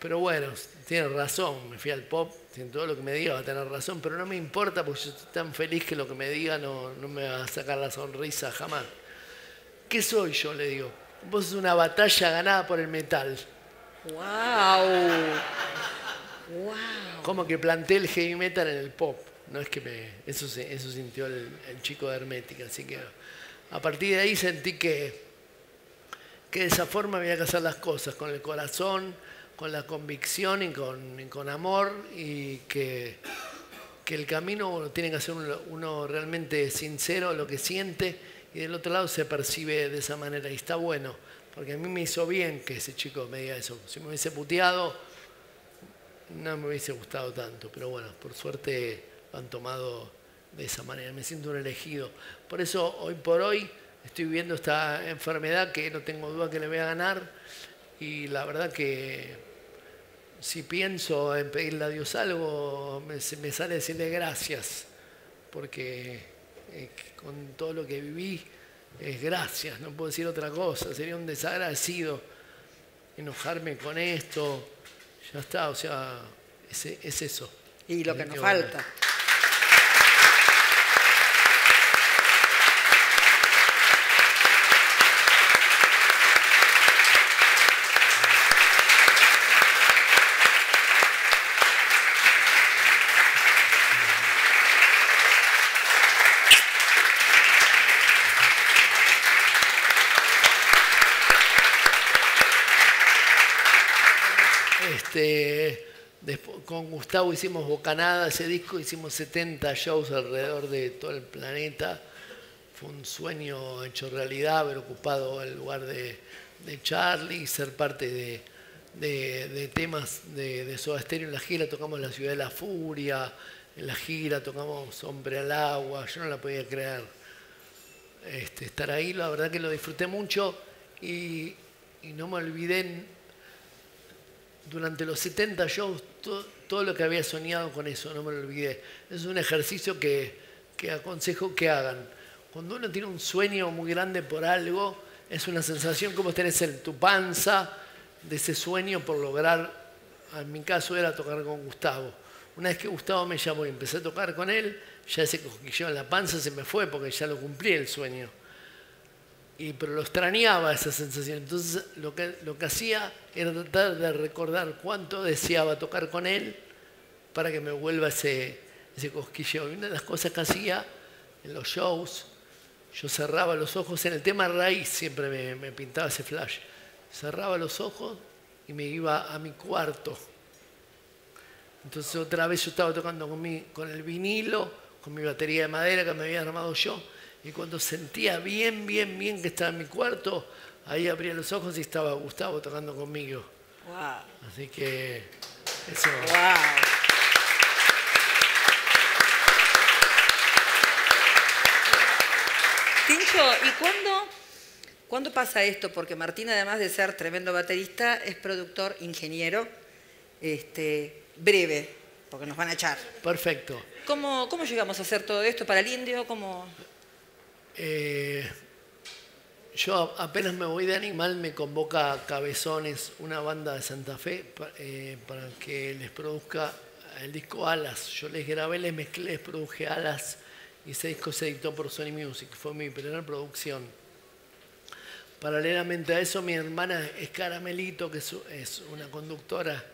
Pero bueno, tiene razón, me fui al pop, en todo lo que me diga va a tener razón, pero no me importa porque yo estoy tan feliz que lo que me diga no, no me va a sacar la sonrisa jamás. ¿Qué soy yo? Le digo. Vos sos una batalla ganada por el metal. ¡Wow! ¡Wow! Como que planté el heavy metal en el pop. No es que me... Eso, eso sintió el, el chico de Hermética. Así que a partir de ahí sentí que, que de esa forma había que hacer las cosas, con el corazón, con la convicción y con, y con amor, y que, que el camino tiene que hacer uno, uno realmente sincero, lo que siente, y del otro lado se percibe de esa manera. Y está bueno, porque a mí me hizo bien que ese chico me diga eso. Si me hubiese puteado, no me hubiese gustado tanto. Pero bueno, por suerte lo han tomado de esa manera. Me siento un elegido. Por eso, hoy por hoy, estoy viviendo esta enfermedad que no tengo duda que le voy a ganar. Y la verdad que si pienso en pedirle a Dios algo, me, me sale decirle gracias. Porque... con todo lo que viví, es gracias, no puedo decir otra cosa, sería un desagradecido enojarme con esto, ya está, o sea, es, es eso. Y lo que nos falta. Con Gustavo hicimos Bocanada, ese disco, hicimos setenta shows alrededor de todo el planeta. Fue un sueño hecho realidad haber ocupado el lugar de, de Charlie, ser parte de, de, de temas de, de Soda Stereo. En la gira tocamos La Ciudad de la Furia, en la gira tocamos Hombre al Agua, yo no la podía creer. Este, estar ahí, la verdad que lo disfruté mucho y, y no me olvidé. Durante los setenta shows, todo, todo lo que había soñado con eso, no me lo olvidé. Es un ejercicio que, que aconsejo que hagan. Cuando uno tiene un sueño muy grande por algo, es una sensación como tenés en tu panza de ese sueño por lograr. En mi caso era tocar con Gustavo. Una vez que Gustavo me llamó y empecé a tocar con él, ya ese cosquilleo en la panza se me fue porque ya lo cumplí el sueño. Y, pero lo extrañaba esa sensación. Entonces lo que, lo que hacía era tratar de recordar cuánto deseaba tocar con él para que me vuelva ese, ese cosquilleo. Y una de las cosas que hacía en los shows, yo cerraba los ojos, en el tema raíz siempre me, me pintaba ese flash. Cerraba los ojos y me iba a mi cuarto. Entonces otra vez yo estaba tocando con, mi, con el vinilo, con mi batería de madera que me había armado yo. Y cuando sentía bien, bien, bien que estaba en mi cuarto, ahí abría los ojos y estaba Gustavo tocando conmigo. Wow. Así que eso. Wow. Tincho, ¿y cuándo, cuándo pasa esto? Porque Martín, además de ser tremendo baterista, es productor, ingeniero, este, breve, porque nos van a echar. Perfecto. ¿Cómo, cómo llegamos a hacer todo esto para el Indio? ¿Cómo...? Eh, yo apenas me voy de Animal, me convoca a Cabezones, una banda de Santa Fe, eh, para que les produzca el disco Alas. Yo les grabé, les mezclé, les produje Alas y ese disco se editó por Sony Music. Fue mi primera producción. Paralelamente a eso, mi hermana es Caramelito, que es una conductora.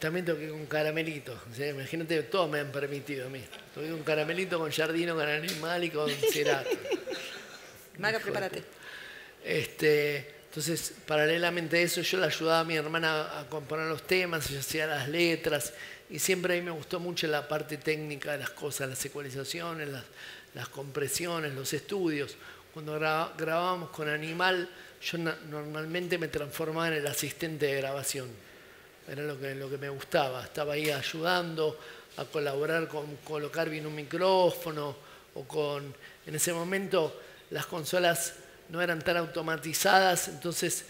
También toqué con Caramelito, ¿sí? Imagínate, todos me han permitido a mí. Toqué con Caramelito, con Giardino, con Animal y con Cerati. Maga, prepárate. Este, entonces, paralelamente a eso, yo le ayudaba a mi hermana a componer los temas, yo hacía las letras, y siempre a mí me gustó mucho la parte técnica de las cosas, las ecualizaciones, las, las compresiones, los estudios. Cuando gra grabábamos con Animal, yo normalmente me transformaba en el asistente de grabación. Era lo que, lo que me gustaba, estaba ahí ayudando a colaborar con colocar bien un micrófono o con... En ese momento las consolas no eran tan automatizadas, entonces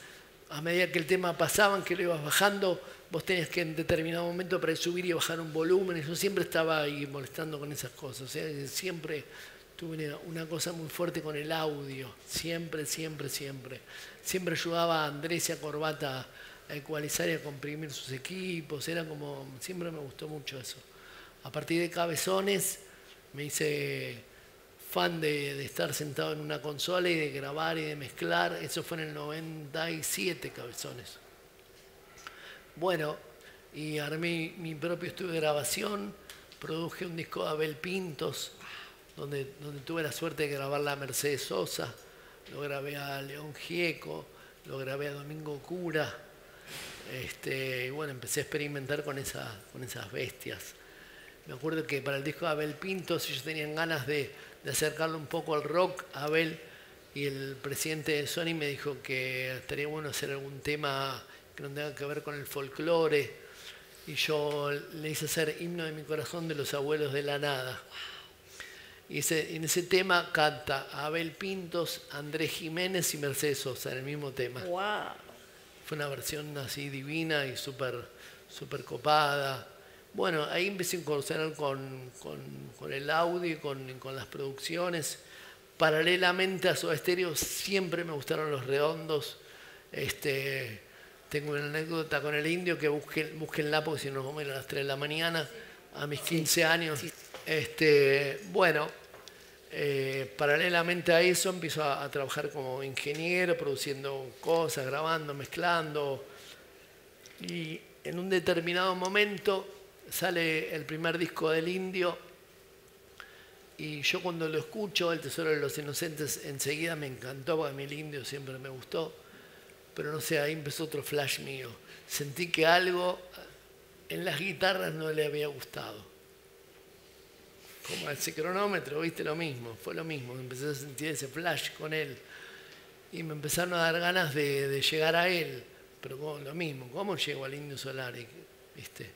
a medida que el tema pasaba, que lo ibas bajando, vos tenías que en determinado momento para subir y bajar un volumen. Yo siempre estaba ahí molestando con esas cosas. O sea, siempre tuve una cosa muy fuerte con el audio. Siempre, siempre, siempre. Siempre ayudaba a Andrés y a Corbata a ecualizar y a comprimir sus equipos. Era como... Siempre me gustó mucho eso. A partir de Cabezones me hice fan de, de estar sentado en una consola y de grabar y de mezclar. Eso fue en el noventa y siete, Cabezones. Bueno, y armé mi propio estudio de grabación, produje un disco de Abel Pintos, donde, donde tuve la suerte de grabarla a Mercedes Sosa, lo grabé a León Gieco, lo grabé a Domingo Cura, este, y bueno, empecé a experimentar con, esa, con esas bestias. Me acuerdo que para el disco de Abel Pintos ellos tenían ganas de, de acercarlo un poco al rock, a Abel, y el presidente de Sony me dijo que estaría bueno hacer algún tema que no tenga que ver con el folclore, y yo le hice hacer Himno de mi Corazón de los Abuelos de la Nada. Y ese, en ese tema canta Abel Pintos, Andrés Jiménez y Mercedes Sosa, en el mismo tema. Wow. Fue una versión así divina y súper súper copada. Bueno, ahí empecé a incursionar con, con, con el audio y con, con las producciones. Paralelamente a Soda Stereo siempre me gustaron los Redondos. Este... Tengo una anécdota con el Indio, que busquen, búsquenla porque si no nos vamos a ir a las tres de la mañana, a mis quince años. Este, bueno, eh, paralelamente a eso empiezo a, a trabajar como ingeniero, produciendo cosas, grabando, mezclando. Y en un determinado momento sale el primer disco del Indio y yo cuando lo escucho, El Tesoro de los Inocentes, enseguida me encantó, porque a mí el Indio siempre me gustó. Pero no sé, ahí empezó otro flash mío. Sentí que algo en las guitarras no le había gustado. Como ese cronómetro, viste, lo mismo, fue lo mismo. Empecé a sentir ese flash con él. Y me empezaron a dar ganas de, de llegar a él. Pero como, lo mismo, ¿cómo llego al Indio Solaris? ¿Viste?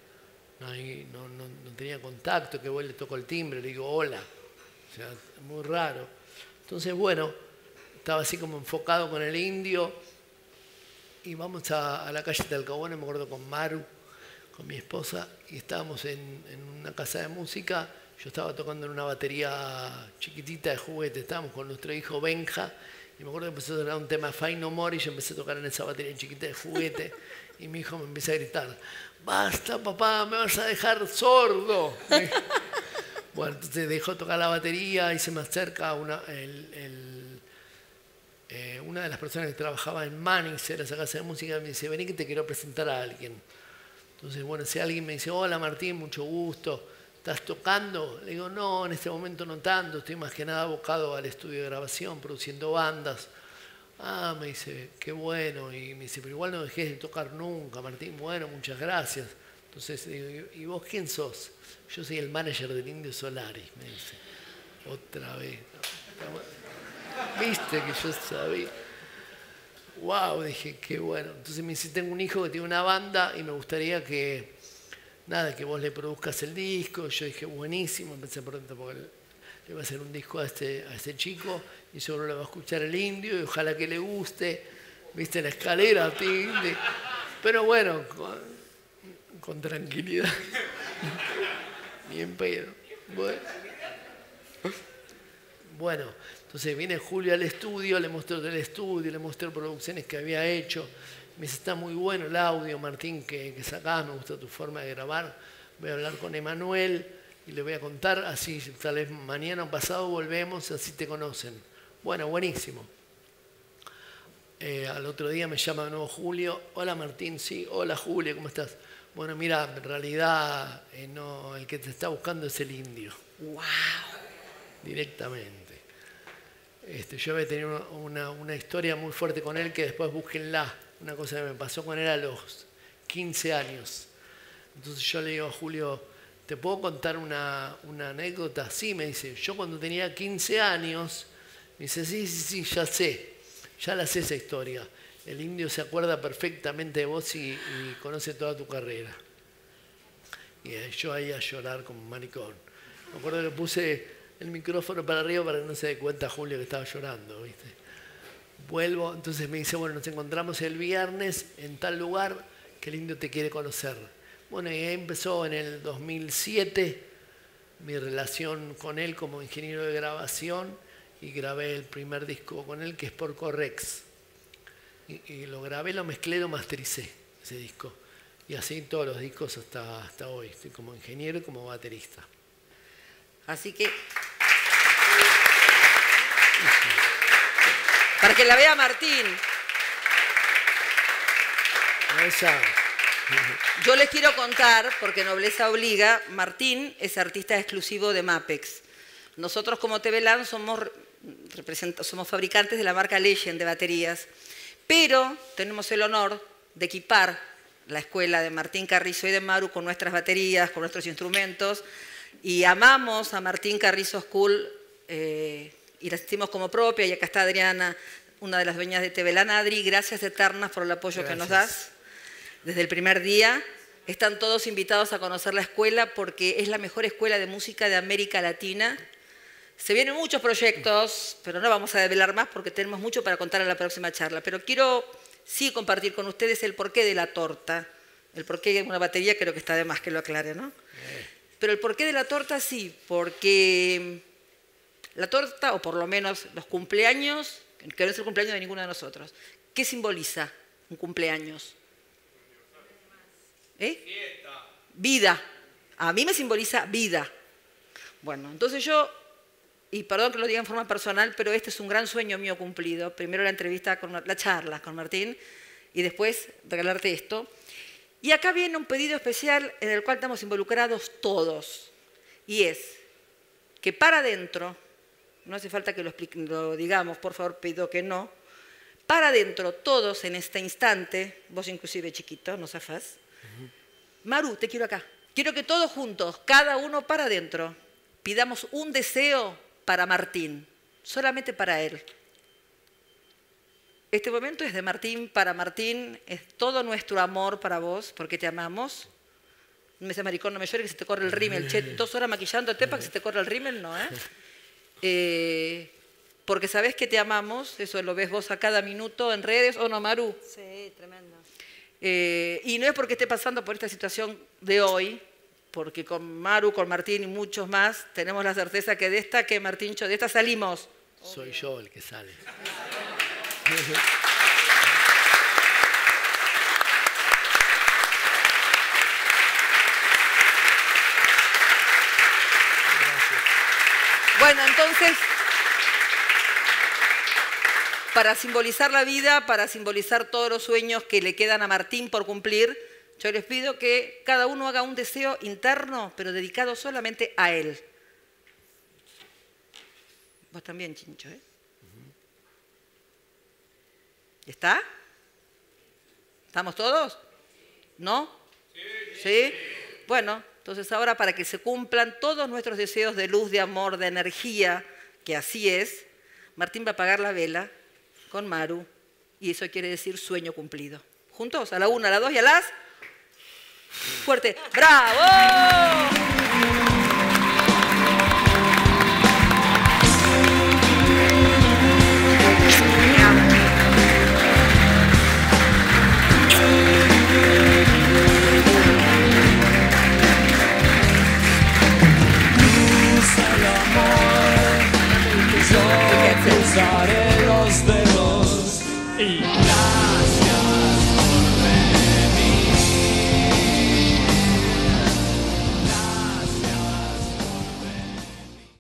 No, hay, no, no, no tenía contacto, que voy le toco el timbre, le digo hola. O sea, muy raro. Entonces, bueno, estaba así como enfocado con el Indio. Y vamos a, a la calle Talcahuano, me acuerdo con Maru, con mi esposa, y estábamos en, en una casa de música. Yo estaba tocando en una batería chiquitita de juguete, estábamos con nuestro hijo Benja, y me acuerdo que empezó a sonar un tema Fine No More, y yo empecé a tocar en esa batería chiquita de juguete, y mi hijo me empieza a gritar, basta papá, me vas a dejar sordo. Bueno, entonces dejó tocar la batería y se me acerca una, el... el Eh, una de las personas que trabajaba en Manix, era esa casa de música, me dice, vení que te quiero presentar a alguien. Entonces, bueno, si alguien me dice, hola Martín, mucho gusto, ¿estás tocando? Le digo, no, en este momento no tanto, estoy más que nada abocado al estudio de grabación, produciendo bandas. Ah, me dice, qué bueno. Y me dice, pero igual no dejés de tocar nunca, Martín. Bueno, muchas gracias. Entonces, le digo, ¿y vos quién sos? Yo soy el manager del Indio Solaris, me dice. Otra vez. Viste que yo sabía. Wow, dije, qué bueno. Entonces me dice, tengo un hijo que tiene una banda y me gustaría que, nada, que vos le produzcas el disco. Yo dije, buenísimo, pensé pronto porque le va a hacer un disco a este, a este chico y seguro lo va a escuchar el Indio y ojalá que le guste. Viste la escalera, tín, de... pero bueno, con, con tranquilidad. Bien pedo. Bueno. Bueno, entonces viene Julio al estudio, le mostró el estudio, le mostró producciones que había hecho. Me dice, está muy bueno el audio, Martín, que, que sacás, me gusta tu forma de grabar. Voy a hablar con Emanuel y le voy a contar, así tal vez mañana o pasado volvemos, así te conocen. Bueno, buenísimo. Eh, al otro día me llama de nuevo Julio. Hola Martín, sí, hola Julio, ¿cómo estás? Bueno, mira, en realidad eh, no, el que te está buscando es el Indio. ¡Wow! Directamente. Este, yo había tenido una, una, una historia muy fuerte con él que después búsquenla. Una cosa que me pasó con él a los quince años. Entonces yo le digo a Julio, ¿te puedo contar una, una anécdota? Sí, me dice, yo cuando tenía quince años, me dice, sí, sí, sí, ya sé, ya la sé esa historia. El Indio se acuerda perfectamente de vos y, y conoce toda tu carrera. Y yo ahí a llorar como un maricón. Me acuerdo que le puse el micrófono para arriba para que no se dé cuenta Julio que estaba llorando, ¿viste? vuelvo. Entonces me dice, bueno, nos encontramos el viernes en tal lugar que el Indio te quiere conocer. Bueno, y ahí empezó en el dos mil siete mi relación con él como ingeniero de grabación y grabé el primer disco con él, que es Porco Rex. Y, y lo grabé, lo mezclé, lo mastericé, ese disco. Y así todos los discos hasta, hasta hoy. Estoy como ingeniero y como baterista. Así que... Para que la vea Martín. Esa. Yo les quiero contar, porque Nobleza Obliga, Martín es artista exclusivo de Mapex. Nosotros como T V Land somos, somos fabricantes de la marca Legend de baterías, pero tenemos el honor de equipar la escuela de Martín Carrizo y de Maru con nuestras baterías, con nuestros instrumentos, y amamos a Martín Carrizo School eh, y la sentimos como propia, y acá está Adriana, una de las dueñas de T V Land. Adri, gracias eternas por el apoyo gracias. que nos das. Desde el primer día están todos invitados a conocer la escuela porque es la mejor escuela de música de América Latina. Se vienen muchos proyectos, pero no vamos a develar más porque tenemos mucho para contar en la próxima charla. Pero quiero sí compartir con ustedes el porqué de la torta. El porqué de una batería creo que está de más que lo aclare, ¿no? Pero el porqué de la torta sí, porque la torta, o por lo menos los cumpleaños, que no es el cumpleaños de ninguno de nosotros, ¿qué simboliza un cumpleaños? ¿Eh? Vida. A mí me simboliza vida. Bueno, entonces yo, y perdón que lo diga en forma personal, pero este es un gran sueño mío cumplido. Primero la entrevista, con la charla con Martín, y después regalarte esto. Y acá viene un pedido especial en el cual estamos involucrados todos. Y es que para adentro, no hace falta que lo, explique, lo digamos, por favor, pido que no, para adentro todos en este instante, vos inclusive chiquito, no zafás, Maru, te quiero acá. Quiero que todos juntos, cada uno para adentro, pidamos un deseo para Martín, solamente para él. Este momento es de Martín para Martín, es todo nuestro amor para vos, porque te amamos. No me seas maricón, no me llores que se te corre el rímel. Che, dos horas maquillándote para que se te corre el rímel, no, ¿eh? eh porque sabés que te amamos, eso lo ves vos a cada minuto en redes, ¿o no, Maru? Sí, tremendo. Eh, y no es porque esté pasando por esta situación de hoy, porque con Maru, con Martín y muchos más, tenemos la certeza que de esta, que Martín, yo, de esta salimos. Soy Obvio. yo el que sale. Bueno, entonces... Para simbolizar la vida, para simbolizar todos los sueños que le quedan a Martín por cumplir, yo les pido que cada uno haga un deseo interno, pero dedicado solamente a él. Vos también, Chincho, ¿eh? ¿Está? ¿Estamos todos? ¿No? ¿Sí? Bueno, entonces ahora para que se cumplan todos nuestros deseos de luz, de amor, de energía, que así es, Martín va a apagar la vela con Maru, y eso quiere decir sueño cumplido. Juntos, a la una, a las dos y a las... ¡Fuerte! ¡Bravo!